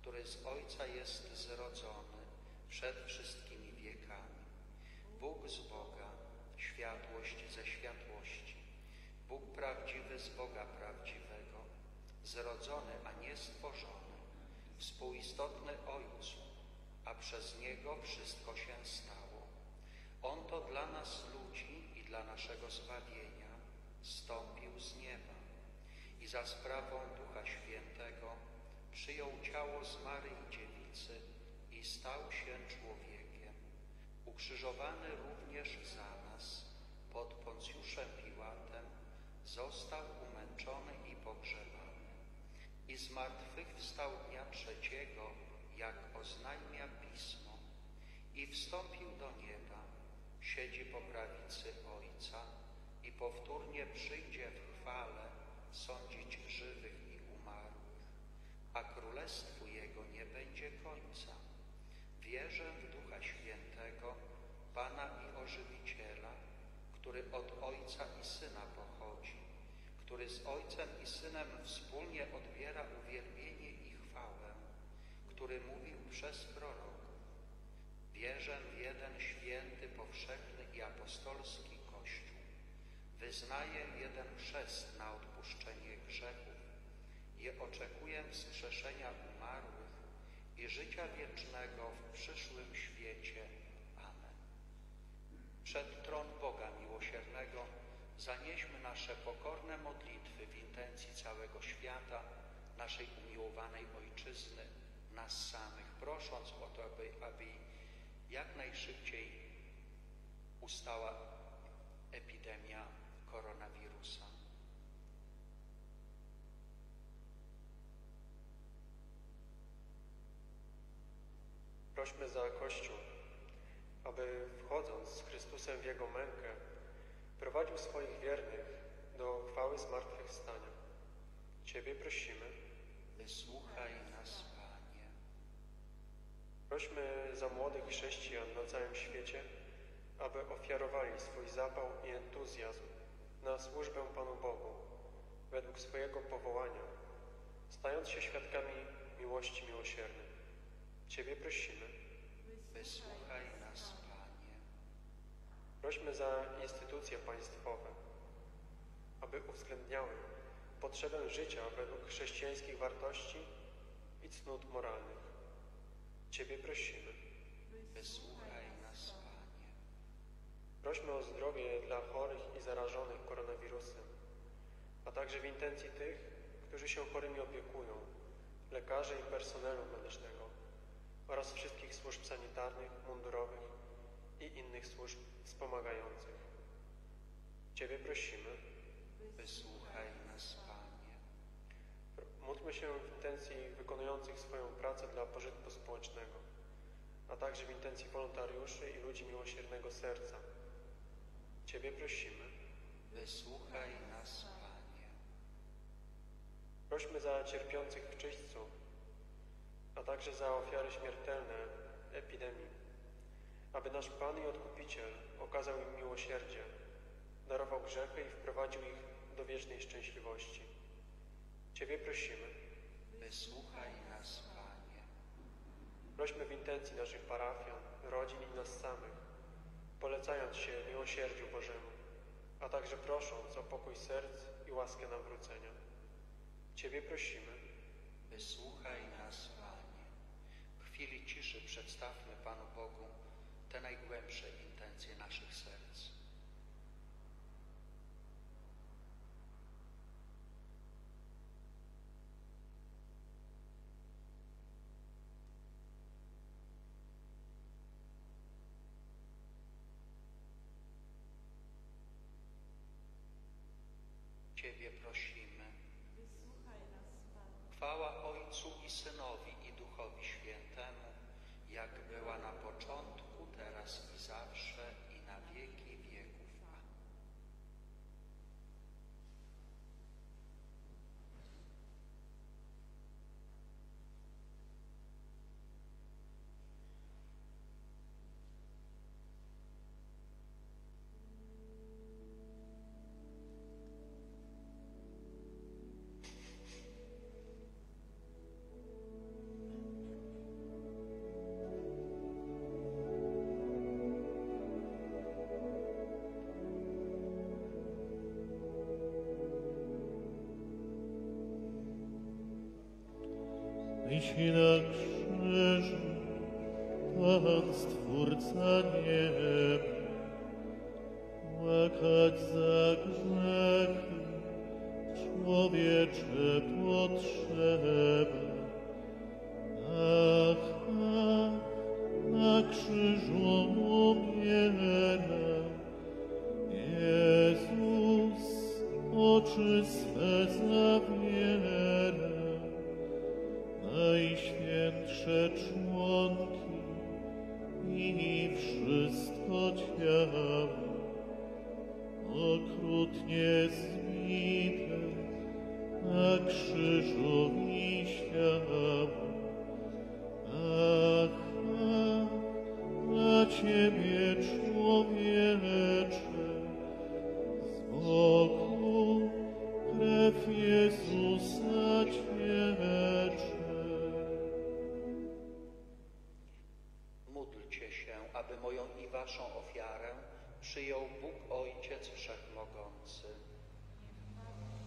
który z Ojca jest zrodzony przed wszystkimi wiekami. Bóg z Boga, światłość ze światłości, Bóg prawdziwy z Boga prawdziwego, zrodzony, a nie stworzony, współistotny Ojcu, a przez Niego wszystko się stało. On to dla nas ludzi i dla naszego zbawienia zstąpił z nieba i za sprawą Ducha Świętego przyjął ciało z Maryi Dziewicy i stał się człowiekiem. Ukrzyżowany również za nas, pod Poncjuszem Piłatem, został umęczony i pogrzebany. I zmartwychwstał dnia trzeciego, jak oznajmia Pismo, i wstąpił do nieba, siedzi po prawicy Ojca i powtórnie przyjdzie w chwale sądzić żywych i umarłych, a królestwu Jego nie będzie końca. Wierzę w Ducha Świętego, Pana i Ożywiciela, który od Ojca i Syna pochodzi, który z Ojcem i Synem wspólnie odbiera uwielbienie i chwałę, który mówił przez proroków. Wierzę w jeden święty, powszechny i apostolski Kościół. Wyznaję jeden chrzest na odpuszczenie grzechów i oczekuję wskrzeszenia umarłych i życia wiecznego w przyszłym świecie. Amen. Przed tron Boga miłosiernego zanieśmy nasze pokorne modlitwy w intencji całego świata, naszej umiłowanej Ojczyzny, nas samych, prosząc o to, aby jak najszybciej ustała epidemia koronawirusa. Prośmy za Kościół, aby wchodząc z Chrystusem w Jego mękę, prowadził swoich wiernych do chwały zmartwychwstania. Ciebie prosimy. Wysłuchaj nas, Panie. Prośmy za młodych chrześcijan na całym świecie, aby ofiarowali swój zapał i entuzjazm na służbę Panu Bogu według swojego powołania, stając się świadkami miłości miłosiernej. Ciebie prosimy. Wysłuchaj nas, Panie. Prośmy za instytucje państwowe, aby uwzględniały potrzebę życia według chrześcijańskich wartości i cnót moralnych. Ciebie prosimy. Wysłuchaj nas, Panie. Prośmy o zdrowie dla chorych i zarażonych koronawirusem, a także w intencji tych, którzy się chorymi opiekują, lekarzy i personelu medycznego oraz wszystkich służb sanitarnych, mundurowych i innych służb wspomagających. Ciebie prosimy. Wysłuchaj nas, Panie. Módlmy się w intencji wykonujących swoją pracę dla pożytku społecznego, a także w intencji wolontariuszy i ludzi miłosiernego serca. Ciebie prosimy. Wysłuchaj nas, Panie. Prośmy za cierpiących w czyśćcu, a także za ofiary śmiertelne epidemii, aby nasz Pan i Odkupiciel okazał im miłosierdzie, darował grzechy i wprowadził ich do wiecznej szczęśliwości. Ciebie prosimy. Wysłuchaj nas, Panie. Prośmy w intencji naszych parafian, rodzin i nas samych, polecając się miłosierdziu Bożemu, a także prosząc o pokój serc i łaskę nawrócenia. Ciebie prosimy. Wysłuchaj nas, Panie. W chwili ciszy przedstawmy Panu Bogu te najgłębsze intencje naszych serc. Ciebie prosimy. Wysłuchaj nas, Panie. Chwała Ojcu i Synowi i Duchowi Świętemu, jak była na początku, teraz i zawsze, i na wieki wieków. Wisi na krzyżu Pan Stwórca nieba, płakać za grzechy człowiecze potrzeba. Ach, na krzyżu umiera Jezus, oczy swe zawiera. Najświętsze członki i wszystko ciało, okrutnie zbite na krzyżu wisiało. Ach, na Ciebie, człowiecze, z boku krew Jezusa cieczy. Módlcie się, aby moją i waszą ofiarę przyjął Bóg Ojciec Wszechmogący.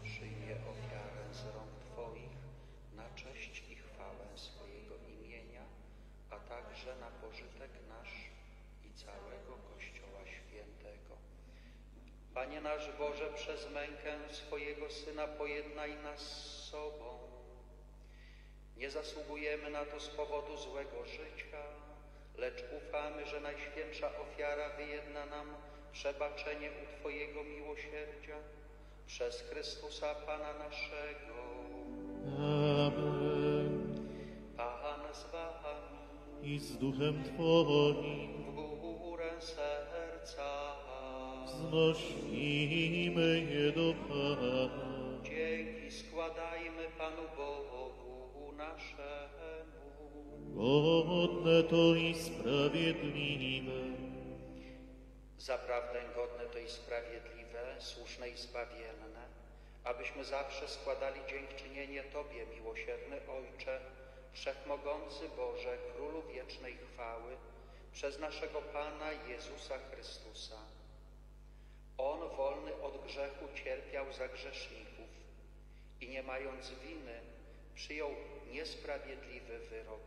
Przyjmie ofiarę z rąk Twoich na cześć i chwałę swojego imienia, a także na pożytek nasz i całego Kościoła Świętego. Panie nasz Boże, przez mękę swojego Syna pojednaj nas z sobą. Nie zasługujemy na to z powodu złego życia, lecz ufamy, że Najświętsza Ofiara wyjedna nam przebaczenie u Twojego miłosierdzia przez Chrystusa Pana naszego. Amen. Pan z Wami i z duchem Twoim. W górę serca wznosimy je do Pana. Dzięki składajmy Panu Bogu naszemu. Godne to i sprawiedliwe. zaprawdę godne to i sprawiedliwe, słuszne i zbawienne, abyśmy zawsze składali dziękczynienie Tobie, miłosierny Ojcze, Wszechmogący Boże, Królu wiecznej chwały, przez naszego Pana Jezusa Chrystusa. On, wolny od grzechu, cierpiał za grzeszników i nie mając winy, przyjął niesprawiedliwy wyrok,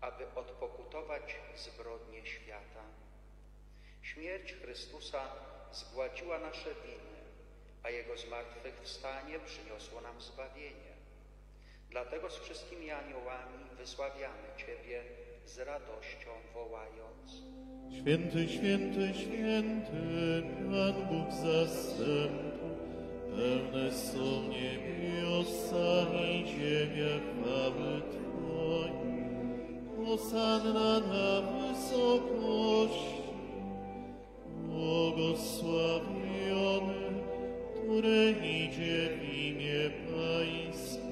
aby odpokutować zbrodnie świata. Śmierć Chrystusa zgładziła nasze winy, a Jego zmartwychwstanie przyniosło nam zbawienie. Dlatego z wszystkimi aniołami wysławiamy Ciebie z radością, wołając: Święty, święty, święty, Pan Bóg zastępu, pełne są niebiosa i ziemia chwały Twojej. Hosanna na wysokości, błogosławiony, który idzie w imię Pańskie.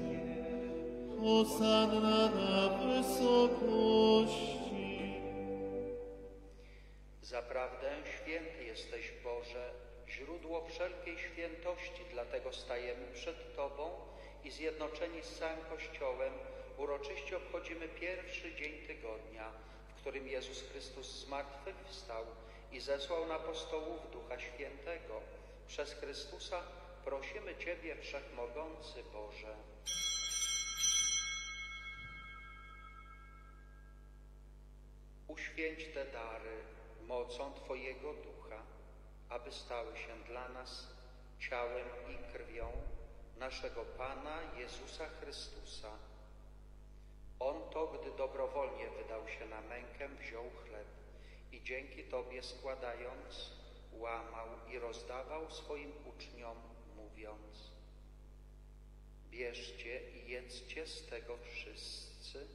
Hosanna na wysokości. Zaprawdę święty jesteś, Boże, źródło wszelkiej świętości, dlatego stajemy przed Tobą i zjednoczeni z całym Kościołem uroczyście obchodzimy pierwszy dzień tygodnia, w którym Jezus Chrystus zmartwychwstał i zesłał na apostołów Ducha Świętego. Przez Chrystusa prosimy Ciebie, Wszechmogący Boże. Uświęć te dary mocą Twojego Ducha, aby stały się dla nas ciałem i krwią naszego Pana Jezusa Chrystusa. On to, gdy dobrowolnie wydał się na mękę, wziął chleb i dzięki Tobie składając, łamał i rozdawał swoim uczniom, mówiąc: Bierzcie i jedzcie z tego wszyscy,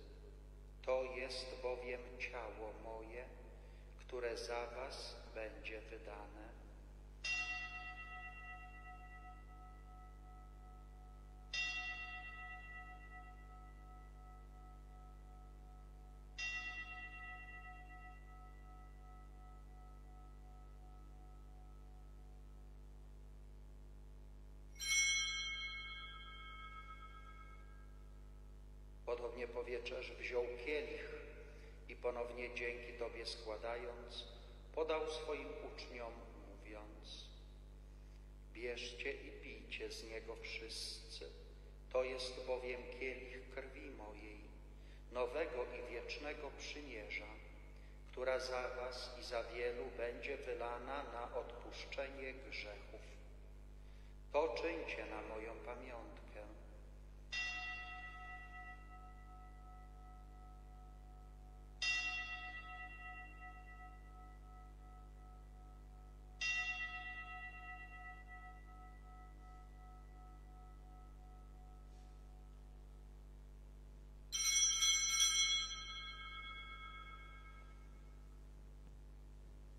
to jest bowiem ciało moje, które za was będzie wydane. Ponownie po wieczerzy wziął kielich i ponownie dzięki Tobie składając, podał swoim uczniom, mówiąc: Bierzcie i pijcie z niego wszyscy, to jest bowiem kielich krwi mojej, nowego i wiecznego przymierza, która za was i za wielu będzie wylana na odpuszczenie grzechów. To czyńcie na moją pamiątkę.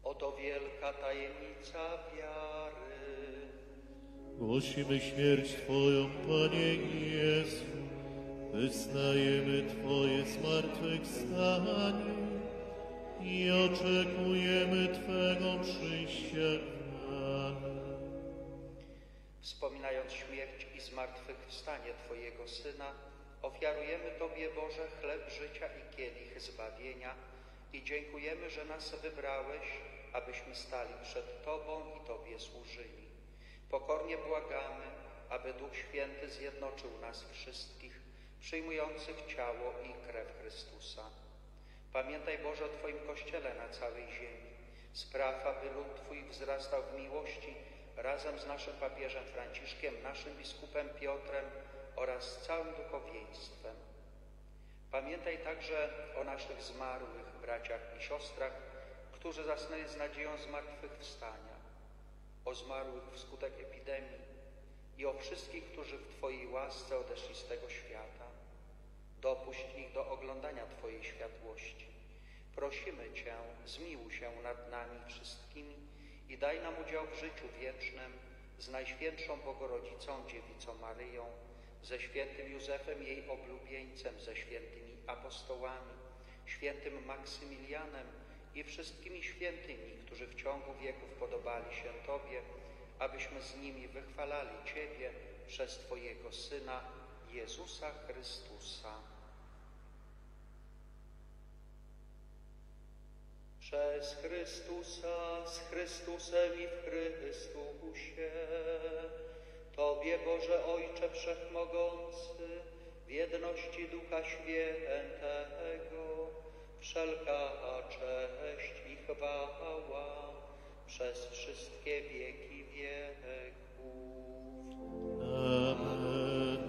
Oto wielka tajemnica wiary. Głosimy śmierć Twoją, Panie Jezu. Wyznajemy Twoje zmartwychwstanie i oczekujemy Twego przyjścia. Wspominając śmierć i zmartwychwstanie Twojego Syna, ofiarujemy Tobie, Boże, chleb życia i kielich zbawienia i dziękujemy, że nas wybrałeś, abyśmy stali przed Tobą i Tobie służyli. Pokornie błagamy, aby Duch Święty zjednoczył nas wszystkich, przyjmujących ciało i krew Chrystusa. Pamiętaj, Boże, o Twoim Kościele na całej ziemi. Spraw, aby lud Twój wzrastał w miłości razem z naszym papieżem Franciszkiem, naszym biskupem Piotrem oraz całym duchowieństwem. Pamiętaj także o naszych zmarłych braciach i siostrach, którzy zasnęli z nadzieją zmartwychwstania, o zmarłych wskutek epidemii i o wszystkich, którzy w Twojej łasce odeszli z tego świata. Dopuść ich do oglądania Twojej światłości. Prosimy Cię, zmiłuj się nad nami wszystkimi i daj nam udział w życiu wiecznym z Najświętszą Bogorodzicą, Dziewicą Maryją, ze świętym Józefem, jej oblubieńcem, ze świętymi apostołami, świętym Maksymilianem i wszystkimi świętymi, którzy w ciągu wieków podobali się Tobie, abyśmy z nimi wychwalali Ciebie przez Twojego Syna, Jezusa Chrystusa. Przez Chrystusa, z Chrystusem i w Chrystusie, Tobie, Boże Ojcze Wszechmogący, w jedności Ducha Świętego, wszelka cześć i chwała przez wszystkie wieki wieków. Amen.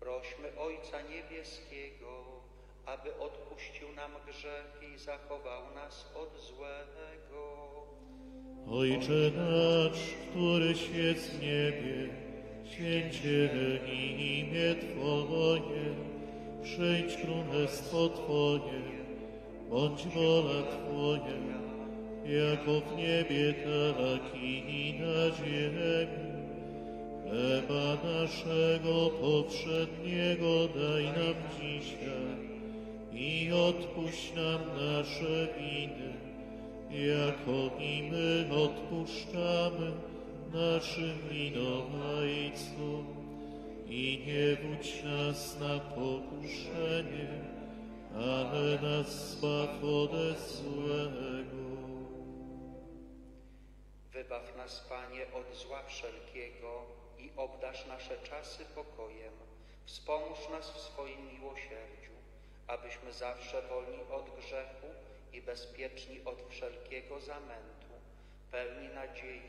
Prośmy Ojca Niebieskiego, aby odpuścił nam grzechy i zachował nas od złego. Ojcze nasz, któryś jest w niebie, święcie imię Twoje, przyjdź królestwo Twoje, bądź wola Twoja, jako w niebie, tak i na ziemi. Chleba naszego powszedniego daj nam dzisiaj i odpuść nam nasze winy, jako i my odpuszczamy naszym winowajcom. I nie wódź nas na pokuszenie, ale nas zbaw ode złego. Wybaw nas, Panie, od zła wszelkiego i obdarz nasze czasy pokojem. Wspomóż nas w swoim miłosierdziu, abyśmy zawsze wolni od grzechu i bezpieczni od wszelkiego zamętu, pełni nadziei,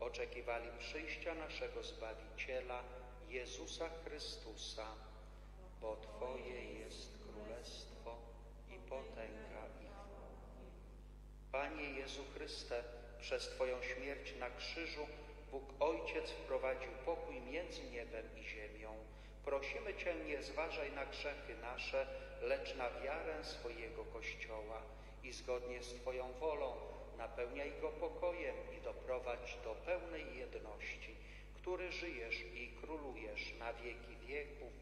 oczekiwali przyjścia naszego Zbawiciela, Jezusa Chrystusa. Bo Twoje jest królestwo i potęga i chwała. Panie Jezu Chryste, przez Twoją śmierć na krzyżu Bóg Ojciec wprowadził pokój między niebem i ziemią. Prosimy Cię, nie zważaj na grzechy nasze, lecz na wiarę swojego Kościoła i zgodnie z Twoją wolą napełniaj go pokojem i doprowadź do pełnej jedności, który żyjesz i królujesz na wieki wieków.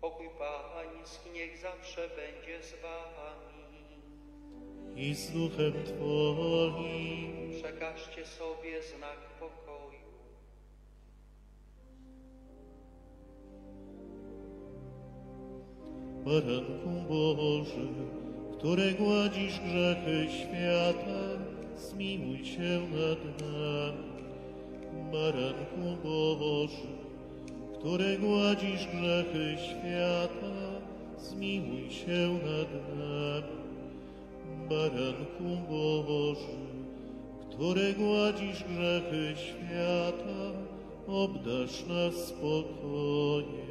Pokój Pański niech zawsze będzie z Wami. I z duchem Twoim. Przekażcie sobie znak pokoju. Baranku Boży, który gładzisz grzechy świata, zmiłuj się nad nami. Baranku Boży, który gładzisz grzechy świata, zmiłuj się nad nami. Baranku Boży, który gładzisz grzechy świata, obdarz nas spokojem.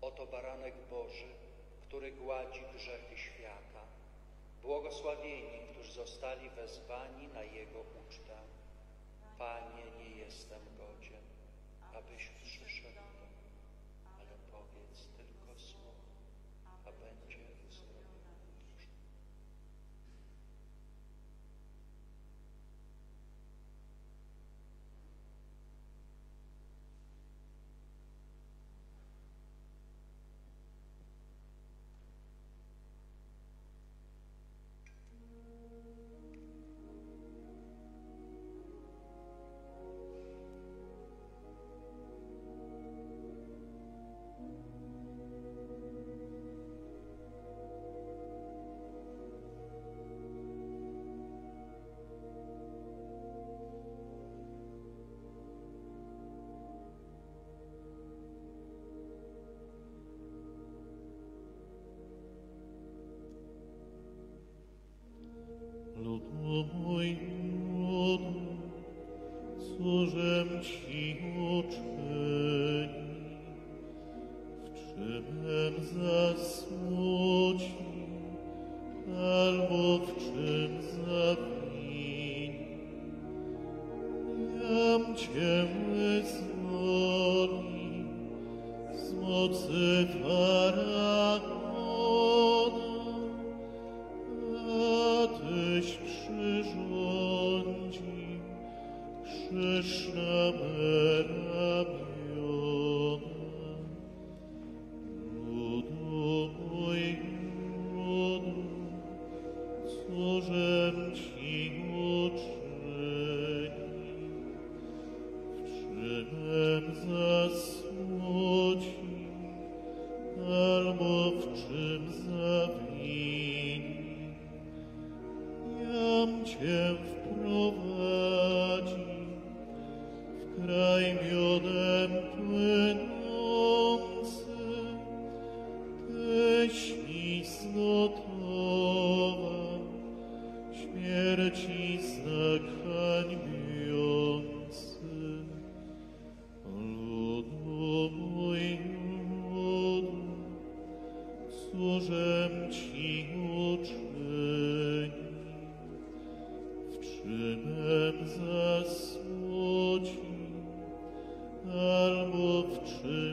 Oto Baranek Boży, który gładzi grzechy świata. Błogosławieni, którzy zostali wezwani na Jego ucztę. Panie, nie jestem godzien, abyś przyszedł do mnie, ale powiedz tylko słowo, a będzie uzdrowiony. Tyś krzyż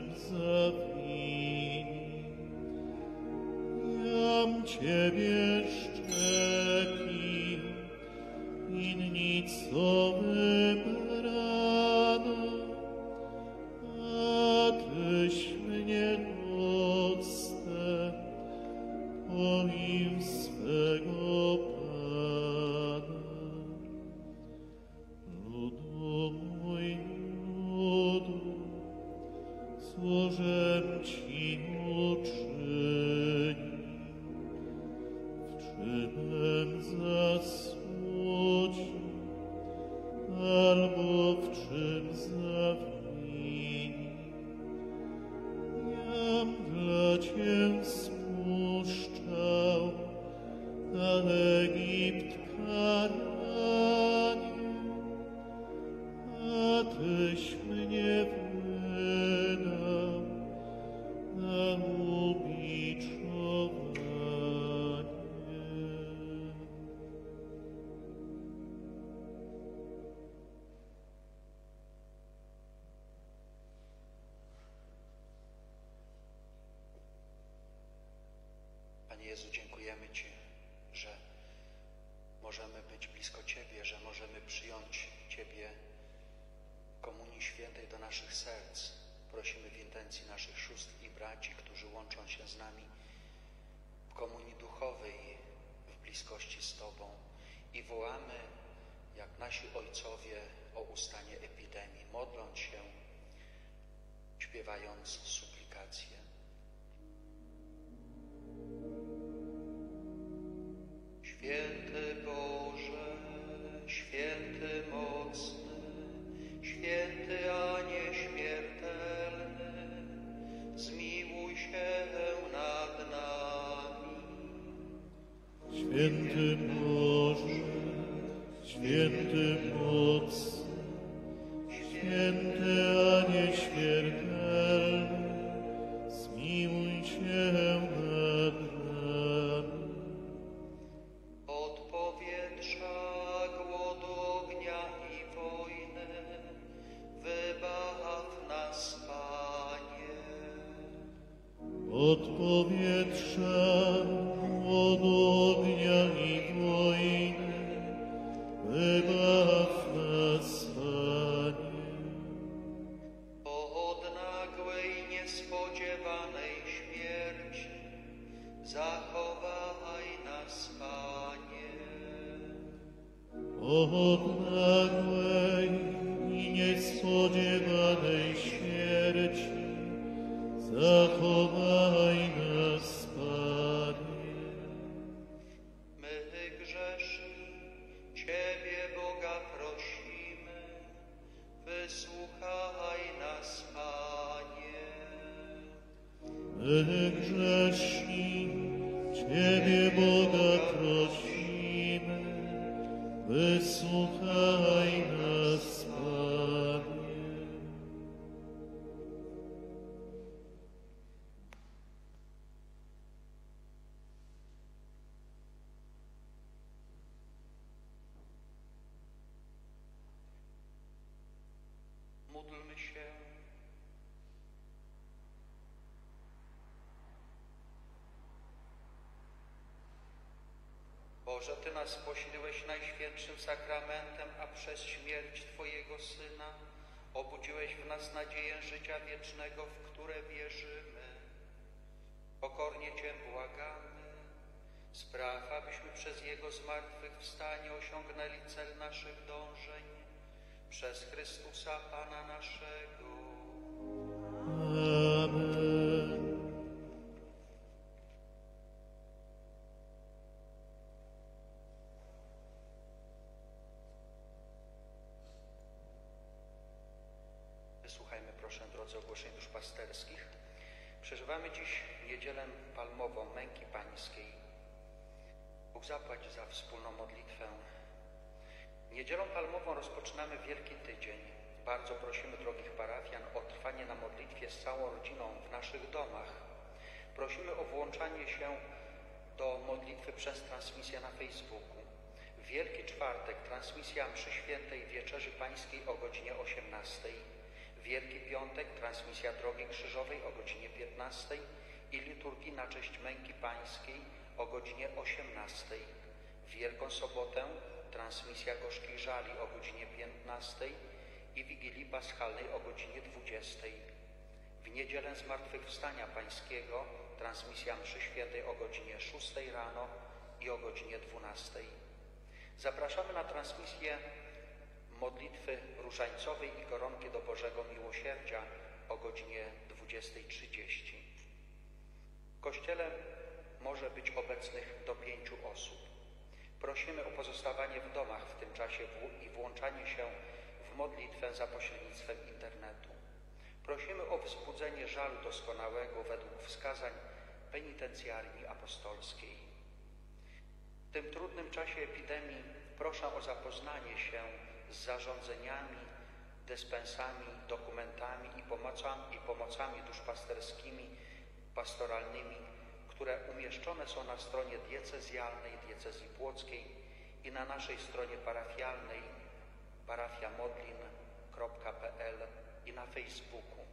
grzesznym za wini. Jam Ciebie szczeki, inni co wybrano, a Tyś mnie dostał, powiem swego Pana. Ludu mój, ludu, złożę Ci uczynił, czynem zasmucił, albo w czym zawinił. Jam dla Cię spuszczał na Egipt Kananie, a Tyś mnie wydał na ubiczowanie. Panie Jezu, dziękujemy Ci, że możemy być blisko Ciebie, że możemy przyjąć Ciebie w Komunii Świętej do naszych serc. Prosimy w intencji naszych sióstr i braci, którzy łączą się z nami w Komunii Duchowej, w bliskości z Tobą i wołamy, jak nasi ojcowie, o ustanie epidemii, modląc się, śpiewając suplikacje. Święty Boże, święty mocny, święty, a nieśmiertelny, zmiłuj się nad nami. Święty Boże, święty mocny, święty, a nieśmiertelny, zmiłuj się nad nami. Od powietrza, od ognia i wojny, wybaw nas, Panie. Od nagłej, niespodziewanej śmierci zachowaj nas, Panie. Od nagłej i niespodziewanej śmierci zachowaj nas, Panie. My grzeszni Ciebie, Boga, prosimy, wysłuchaj nas, Panie. My grzeszni Ciebie, Boga, prosimy, wysłuchaj nas, Panie. Módlmy się. Boże, Ty nas posiliłeś Najświętszym Sakramentem, a przez śmierć Twojego Syna obudziłeś w nas nadzieję życia wiecznego, w które wierzymy. Pokornie Cię błagamy. Spraw, abyśmy przez Jego zmartwychwstanie osiągnęli cel naszych dążeń. Przez Chrystusa Pana naszego. Amen. Wysłuchajmy, proszę, drodzy, ogłoszeń duszpasterskich. Przeżywamy dziś niedzielę palmową Męki Pańskiej. Bóg zapłać za wspólną modlitwę. Niedzielą palmową rozpoczynamy Wielki Tydzień. Bardzo prosimy drogich parafian o trwanie na modlitwie z całą rodziną w naszych domach. Prosimy o włączanie się do modlitwy przez transmisję na Facebooku. W Wielki Czwartek transmisja mszy świętej Wieczerzy Pańskiej o godzinie 18. Wielki Piątek, transmisja Drogi Krzyżowej o godzinie 15 i liturgii na cześć Męki Pańskiej o godzinie 18. W Wielką Sobotę transmisja Gorzkich Żali o godzinie 15 i Wigilii Paschalnej o godzinie 20. W Niedzielę Zmartwychwstania Pańskiego transmisja mszy świętej o godzinie 6 rano i o godzinie 12. Zapraszamy na transmisję modlitwy różańcowej i koronki do Bożego Miłosierdzia o godzinie 20:30. W kościele może być obecnych do 5 osób. Prosimy o pozostawanie w domach w tym czasie i włączanie się w modlitwę za pośrednictwem internetu. Prosimy o wzbudzenie żalu doskonałego według wskazań penitencjarni apostolskiej. W tym trudnym czasie epidemii proszę o zapoznanie się z zarządzeniami, dyspensami, dokumentami i pomocami duszpasterskimi, pastoralnymi, które umieszczone są na stronie diecezjalnej diecezji płockiej i na naszej stronie parafialnej parafiamodlin.pl i na Facebooku.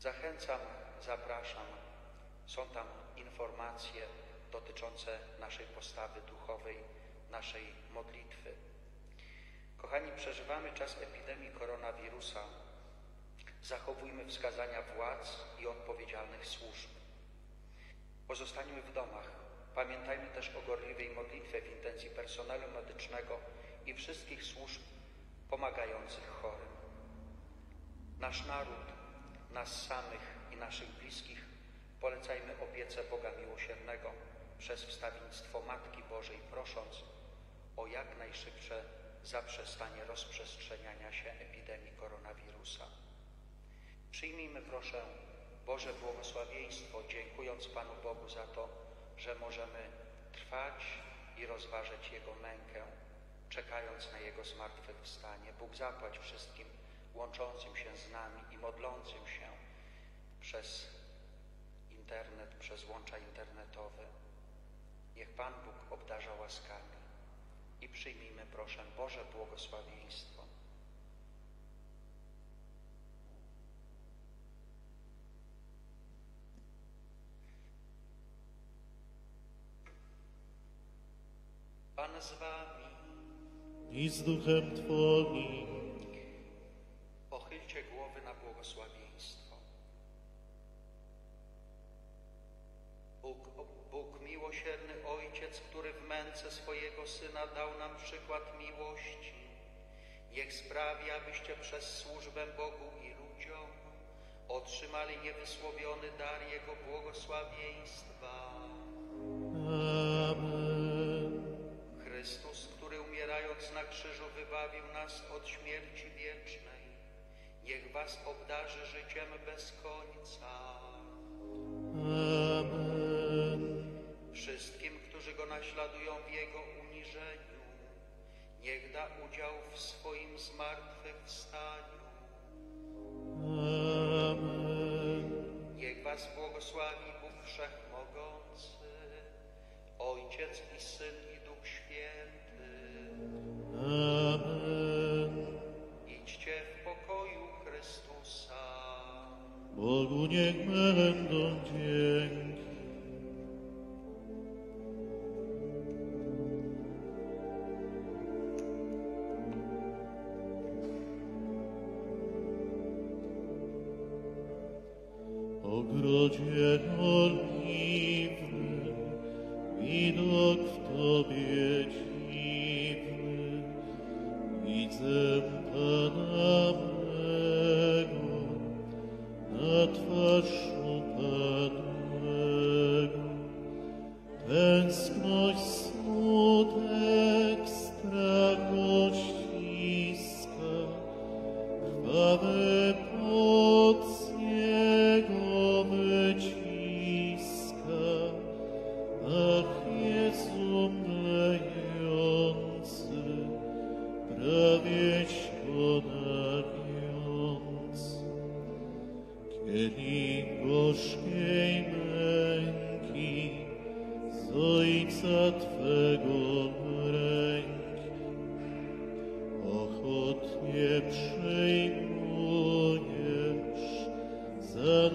Zachęcam, zapraszam. Są tam informacje dotyczące naszej postawy duchowej, naszej modlitwy. Kochani, przeżywamy czas epidemii koronawirusa. Zachowujmy wskazania władz i odpowiedzialnych służb. Pozostańmy w domach. Pamiętajmy też o gorliwej modlitwie w intencji personelu medycznego i wszystkich służb pomagających chorym. Nasz naród, nas samych i naszych bliskich polecajmy opiece Boga Miłosiernego przez wstawiennictwo Matki Bożej, prosząc o jak najszybsze zaprzestanie rozprzestrzeniania się epidemii koronawirusa. Przyjmijmy proszę Boże błogosławieństwo, dziękując Panu Bogu za to, że możemy trwać i rozważać Jego mękę, czekając na Jego zmartwychwstanie. Bóg zapłać wszystkim łączącym się z nami i modlącym się przez internet, przez łącza internetowe. Niech Pan Bóg obdarza łaskami i przyjmijmy, proszę, Boże błogosławieństwo. Pan z wami i z duchem Twoim. Pochylcie głowy na błogosławieństwo. Bóg miłosierny, Ojciec, który w męce swojego Syna dał nam przykład miłości, niech sprawi, abyście przez służbę Bogu i ludziom otrzymali niewysłowiony dar Jego błogosławieństwa. Amen. Chrystus, który umierając na krzyżu wybawił nas od śmierci wiecznej, niech was obdarzy życiem bez końca. Amen. Wszystkim, którzy Go naśladują w Jego uniżeniu, niech da udział w swoim zmartwychwstaniu. Amen. Niech was błogosławi Bóg Wszechmogący, Ojciec i Syn i Duch Święty. Amen. Idźcie w pokoju Chrystusa. Bogu niech będą dzięki. Ogrodzie oliwny, widok w Tobie dziwny, widzę Pana mego, na twarz upadłego, tęskność, smutek, strach go ściska, krwawe pot z niego wyciska. Ach, Jezu mlejący, prawie śpioda bijący, kielich gorzkiej męki z Ojca Twego w ręki, ochotnie przyjmuję.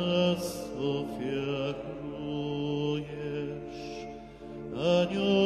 nas ofiarujesz, Anioł.